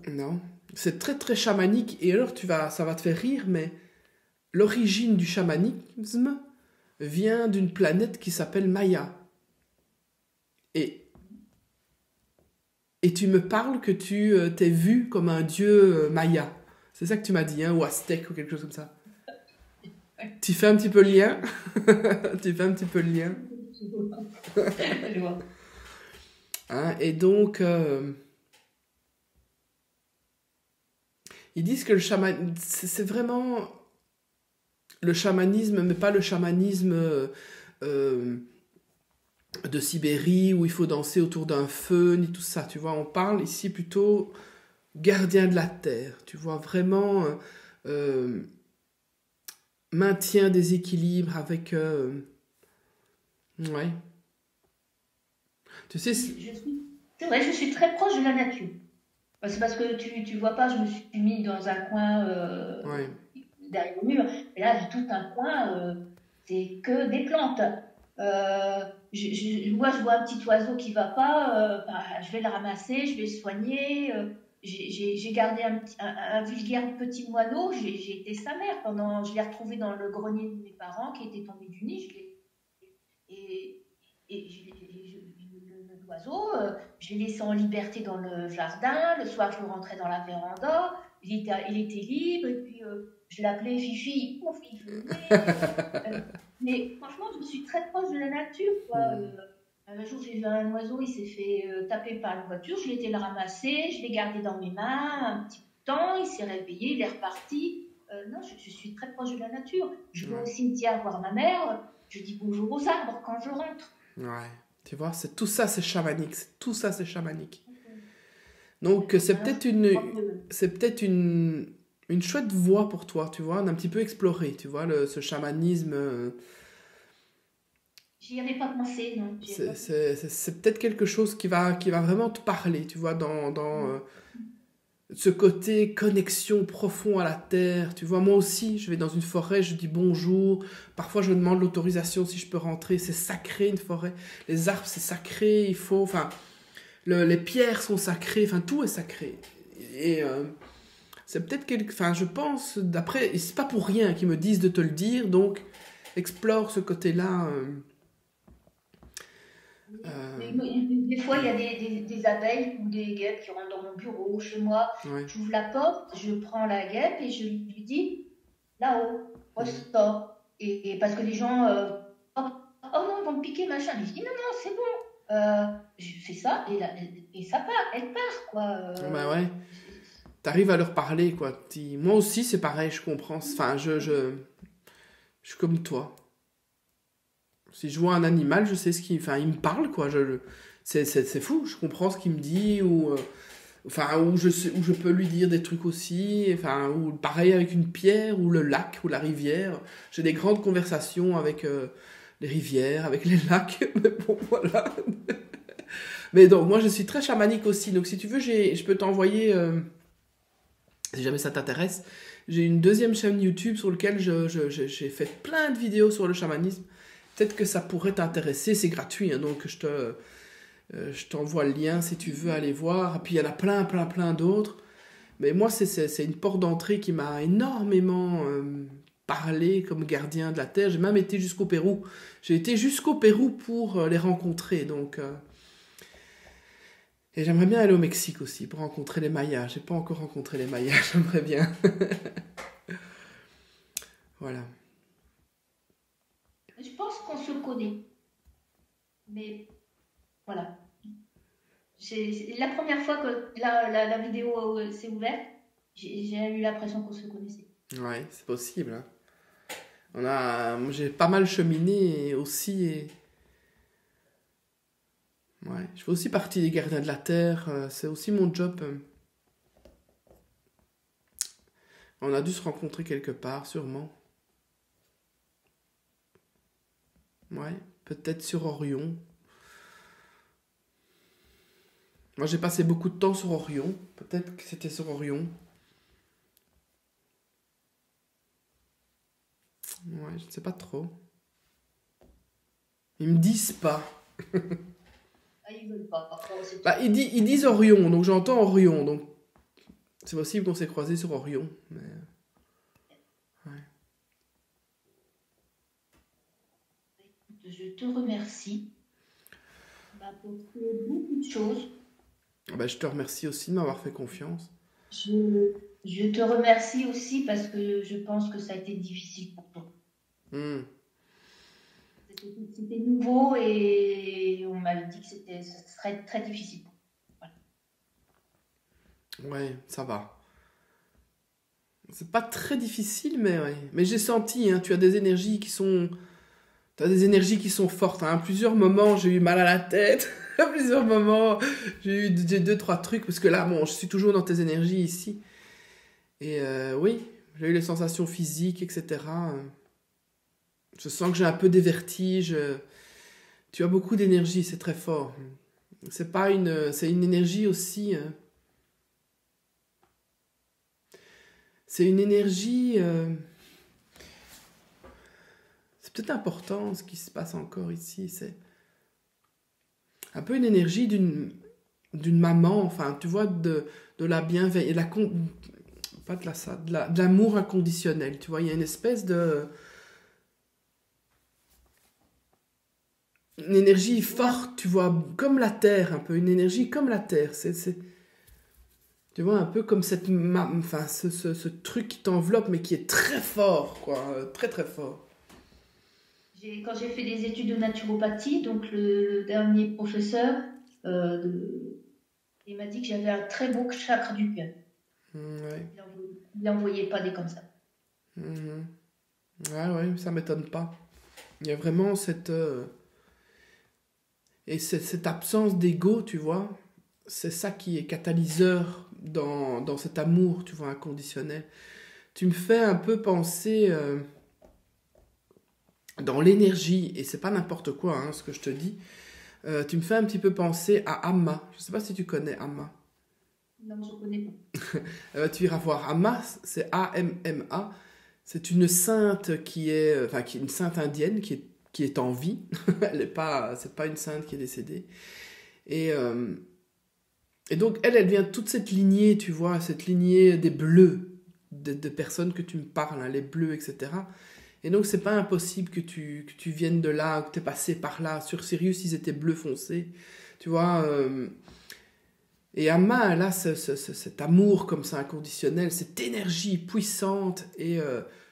non. C'est très très chamanique, et alors ça va te faire rire, mais l'origine du chamanisme vient d'une planète qui s'appelle Maya. Et tu me parles que tu t'es vu comme un dieu Maya. C'est ça que tu m'as dit, hein, ou aztèque, ou quelque chose comme ça. Tu fais un petit peu le lien. Tu fais un petit peu le lien. Hein, et donc, ils disent que c'est vraiment le chamanisme, mais pas le chamanisme de Sibérie où il faut danser autour d'un feu, ni tout ça. Tu vois, on parle ici plutôt gardien de la terre. Tu vois, vraiment... maintien des équilibres avec... Ouais. Tu sais... C'est vrai, je suis très proche de la nature. C'est parce que tu vois pas, je me suis mis dans un coin ouais, derrière le mur. Et là, j'ai tout un coin, c'est que des plantes. Moi, je vois un petit oiseau qui va pas, je vais le ramasser, je vais le soigner... J'ai gardé un vulgaire petit moineau, j'ai été sa mère. Je l'ai retrouvé dans le grenier de mes parents qui était tombé du nid. L'oiseau, je l'ai laissé en liberté dans le jardin. Le soir, je le rentrais dans la véranda. Il était libre. Et puis, je l'appelais Fifi. Ouf, il venait. Mais franchement, je me suis très proche de la nature, quoi. Un jour, j'ai vu un oiseau, il s'est fait taper par une voiture, je l'ai été le ramasser, je l'ai gardé dans mes mains un petit temps, il s'est réveillé, il est reparti. Non, je suis très proche de la nature. Je vais au cimetière voir ma mère, je dis bonjour aux arbres quand je rentre. Ouais, tu vois, tout ça c'est chamanique, tout ça c'est chamanique. Donc c'est peut-être une chouette voie pour toi, tu vois, d'un petit peu explorer, tu vois, ce chamanisme. J'y avais pas pensé, non. C'est peut-être quelque chose qui va vraiment te parler, tu vois, dans ce côté connexion profond à la terre, tu vois. Moi aussi, je vais dans une forêt, je dis bonjour, parfois je demande l'autorisation si je peux rentrer, c'est sacré une forêt, les arbres c'est sacré, il faut, enfin... les pierres sont sacrées, enfin tout est sacré. Et c'est peut-être quelque... Enfin, je pense, d'après... C'est pas pour rien qu'ils me disent de te le dire, donc explore ce côté-là. Des fois, il y a des abeilles ou des guêpes qui rentrent dans mon bureau ou chez moi. Ouais. J'ouvre la porte, je prends la guêpe et je lui dis là-haut, ressort. Et parce que les gens... oh non, ils vont me piquer, machin. Je dis non, c'est bon. Je fais ça et ça part, elle part quoi. Bah ouais, t'arrives à leur parler quoi. Moi aussi c'est pareil, je comprends. Enfin, je suis comme toi. Si je vois un animal, je sais ce qu'il... Enfin, il me parle quoi. C'est fou, je comprends ce qu'il me dit ou enfin où je peux lui dire des trucs aussi. Enfin, ou pareil avec une pierre ou le lac ou la rivière. J'ai des grandes conversations avec les rivières, avec les lacs, mais bon, voilà. Mais donc, moi, je suis très chamanique aussi. Donc, si tu veux, je peux t'envoyer, si jamais ça t'intéresse, j'ai une deuxième chaîne YouTube sur laquelle j'ai fait plein de vidéos sur le chamanisme. Peut-être que ça pourrait t'intéresser. C'est gratuit, hein, donc je t'envoie le lien si tu veux aller voir. Et puis, il y en a plein, plein, plein d'autres. Mais moi, c'est une porte d'entrée qui m'a énormément... parler comme gardien de la terre. J'ai même été jusqu'au Pérou. J'ai été jusqu'au Pérou pour les rencontrer. Donc, et j'aimerais bien aller au Mexique aussi pour rencontrer les Mayas. J'ai pas encore rencontré les Mayas. J'aimerais bien. Voilà. Je pense qu'on se connaît. Mais voilà. C'est la première fois que la vidéo s'est ouverte. J'ai eu l'impression qu'on se connaissait. Ouais, c'est possible. Hein. J'ai pas mal cheminé aussi. Ouais, je fais aussi partie des gardiens de la terre. C'est aussi mon job. On a dû se rencontrer quelque part, sûrement. Ouais, peut-être sur Orion. Moi, j'ai passé beaucoup de temps sur Orion. Peut-être que c'était sur Orion. Ouais, je ne sais pas trop. Ils me disent pas. Ils veulent pas. Bah, ils disent Orion, donc j'entends Orion. Donc c'est possible qu'on s'est croisés sur Orion. Mais... Ouais. Je te remercie. Bah, pour beaucoup de choses. Bah, je te remercie aussi de m'avoir fait confiance. Je te remercie aussi parce que je pense que ça a été difficile pour toi. Mmh. C'était nouveau et on m'a dit que ce serait très difficile. Voilà. Ouais, ça va. C'est pas très difficile, mais ouais. Mais j'ai senti, hein, tu as des énergies qui sont... Tu as des énergies qui sont fortes. Hein. À plusieurs moments, j'ai eu mal à la tête. À plusieurs moments, j'ai eu deux, trois trucs. Parce que là, bon, je suis toujours dans tes énergies ici. Et oui, j'ai eu les sensations physiques, etc. Je sens que j'ai un peu des vertiges. Tu as beaucoup d'énergie, c'est très fort. C'est pas une... C'est une énergie aussi... C'est une énergie... C'est peut-être important ce qui se passe encore ici. C'est un peu une énergie d'une maman, enfin, tu vois, de la bienveillance... Pas de l'amour inconditionnel, tu vois, il y a une espèce de... Une énergie forte, tu vois, comme la terre, un peu, une énergie comme la terre, c'est... Tu vois, un peu comme cette... Enfin, ce truc qui t'enveloppe, mais qui est très fort, quoi, très très fort. Quand j'ai fait des études de naturopathie, donc le dernier professeur, il m'a dit que j'avais un très beau chakra du cœur. Ouais. Il n'en voyait pas des comme ça. Ah oui, ça m'étonne pas. Il y a vraiment cette... Et cette absence d'ego, tu vois, c'est ça qui est catalyseur dans cet amour, tu vois, inconditionnel. Tu me fais un peu penser dans l'énergie, et c'est pas n'importe quoi hein, ce que je te dis, tu me fais un petit peu penser à Amma. Je sais pas si tu connais Amma. Non, je connais pas. Tu iras voir Amma, c'est A-M-M-A. C'est une sainte qui est... Enfin, qui est une sainte indienne qui est en vie. Elle n'est pas... C'est pas une sainte qui est décédée. Et donc, elle vient de toute cette lignée, tu vois, cette lignée des bleus, de personnes que tu me parles, hein, les bleus, etc. Et donc, c'est pas impossible que tu viennes de là, que tu es passé par là. Sur Sirius, ils étaient bleus foncés, tu vois. Et Amma, elle a cet amour comme ça, inconditionnel, cette énergie puissante et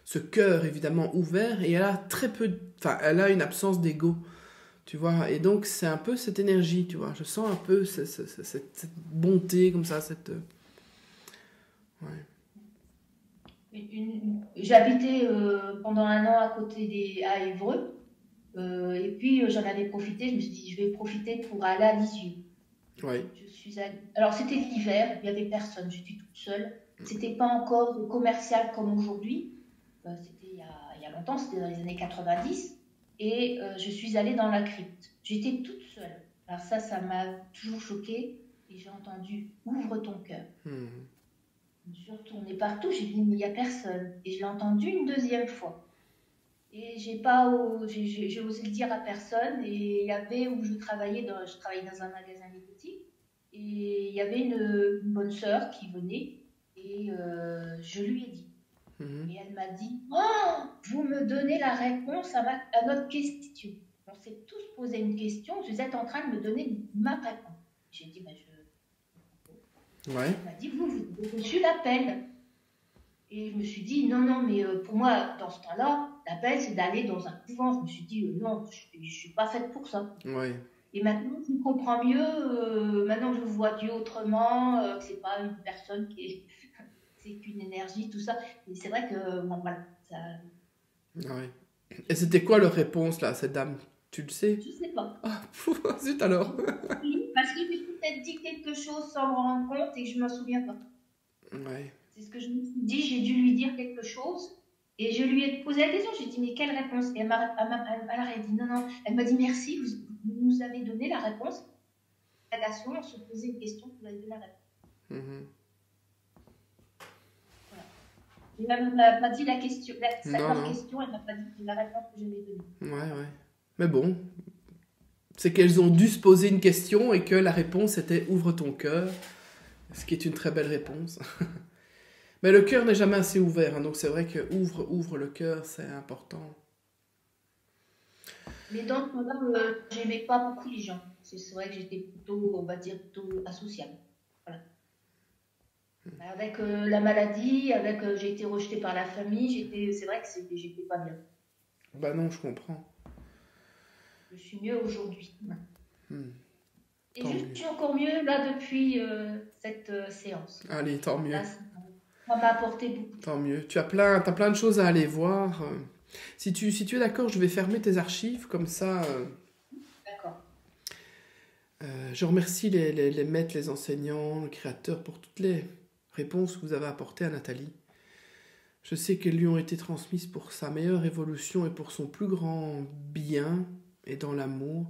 ce cœur évidemment ouvert. Et elle a très peu... Enfin, elle a une absence d'ego, tu vois. Et donc, c'est un peu cette énergie, tu vois. Je sens un peu cette bonté comme ça, cette... Ouais. J'habitais pendant un an à Evreux. Et puis, j'en avais profité. Je me suis dit, je vais profiter pour aller à Lisieux. Oui. Alors, c'était l'hiver, il n'y avait personne, j'étais toute seule. C'était pas encore commercial comme aujourd'hui. C'était il y a longtemps, c'était dans les années 90. Et je suis allée dans la crypte. J'étais toute seule. Alors ça m'a toujours choquée. Et j'ai entendu « Ouvre ton cœur ». Je suis retournée partout, j'ai dit « Mais il n'y a personne ». Et je l'ai entendu une deuxième fois. Et j'ai osé le dire à personne. Et il y avait où je travaillais dans un magasin boutique. Et il y avait une bonne sœur qui venait. Et je lui ai dit. Et elle m'a dit « Oh, vous me donnez la réponse à notre question. » On s'est tous posé une question. Vous êtes en train de me donner ma réponse. J'ai dit bah, « je... Ouais. » Elle m'a dit « Vous reçu l'appel. » Et je me suis dit « Non, non, mais pour moi, dans ce temps-là, l'appel, c'est d'aller dans un couvent. » Je me suis dit « Non, je ne suis pas faite pour ça. Ouais. » Et maintenant, je comprends mieux. Maintenant, je vois Dieu autrement. C'est pas une personne qui est... C'est qu'une énergie, tout ça. Et c'est vrai que... Bon, voilà, ça... Ouais. Et c'était quoi leur réponse, là, cette dame? Tu le sais? Je sais pas. Ah, pff, zut alors. Oui, parce qu'il m'a peut-être dit quelque chose sans me rendre compte et que je m'en souviens pas. Ouais. C'est ce que je me suis dit. J'ai dû lui dire quelque chose. Et je lui ai posé la question. J'ai dit, mais quelle réponse? Et elle m'a dit, non, non. Elle m'a dit, merci, vous nous avez donné la réponse. À la seconde, on se posait une question, vous avez donné la réponse. Voilà. Elle m'a pas dit la question. Cette question, elle m'a pas dit la réponse que je lui ai donnée. Ouais, ouais. Mais bon, c'est qu'elles ont dû se poser une question et que la réponse était « Ouvre ton cœur », ce qui est une très belle réponse. Mais le cœur n'est jamais assez ouvert, hein, donc c'est vrai que ouvre le cœur, c'est important. Mais dans ce moment-là, j'aimais pas beaucoup les gens. C'est vrai que j'étais plutôt, on va dire, plutôt asociale. Voilà. Avec la maladie, avec j'ai été rejetée par la famille, c'est vrai que j'étais pas bien. Bah non, je comprends. Je suis mieux aujourd'hui. Et je suis encore mieux là depuis cette séance. Allez, tant mieux. Là, ça m'a apporté beaucoup. Tant mieux. Tu as plein de choses à aller voir. Si tu es d'accord, je vais fermer tes archives, comme ça... D'accord. Je remercie les maîtres, les enseignants, le créateur pour toutes les réponses que vous avez apportées à Nathalie. Je sais qu'elles lui ont été transmises pour sa meilleure évolution et pour son plus grand bien et dans l'amour.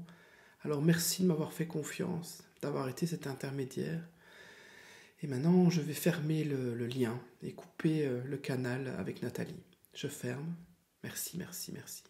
Alors merci de m'avoir fait confiance, d'avoir été cet intermédiaire. Et maintenant, je vais fermer le lien et couper le canal avec Nathalie. Je ferme. Merci.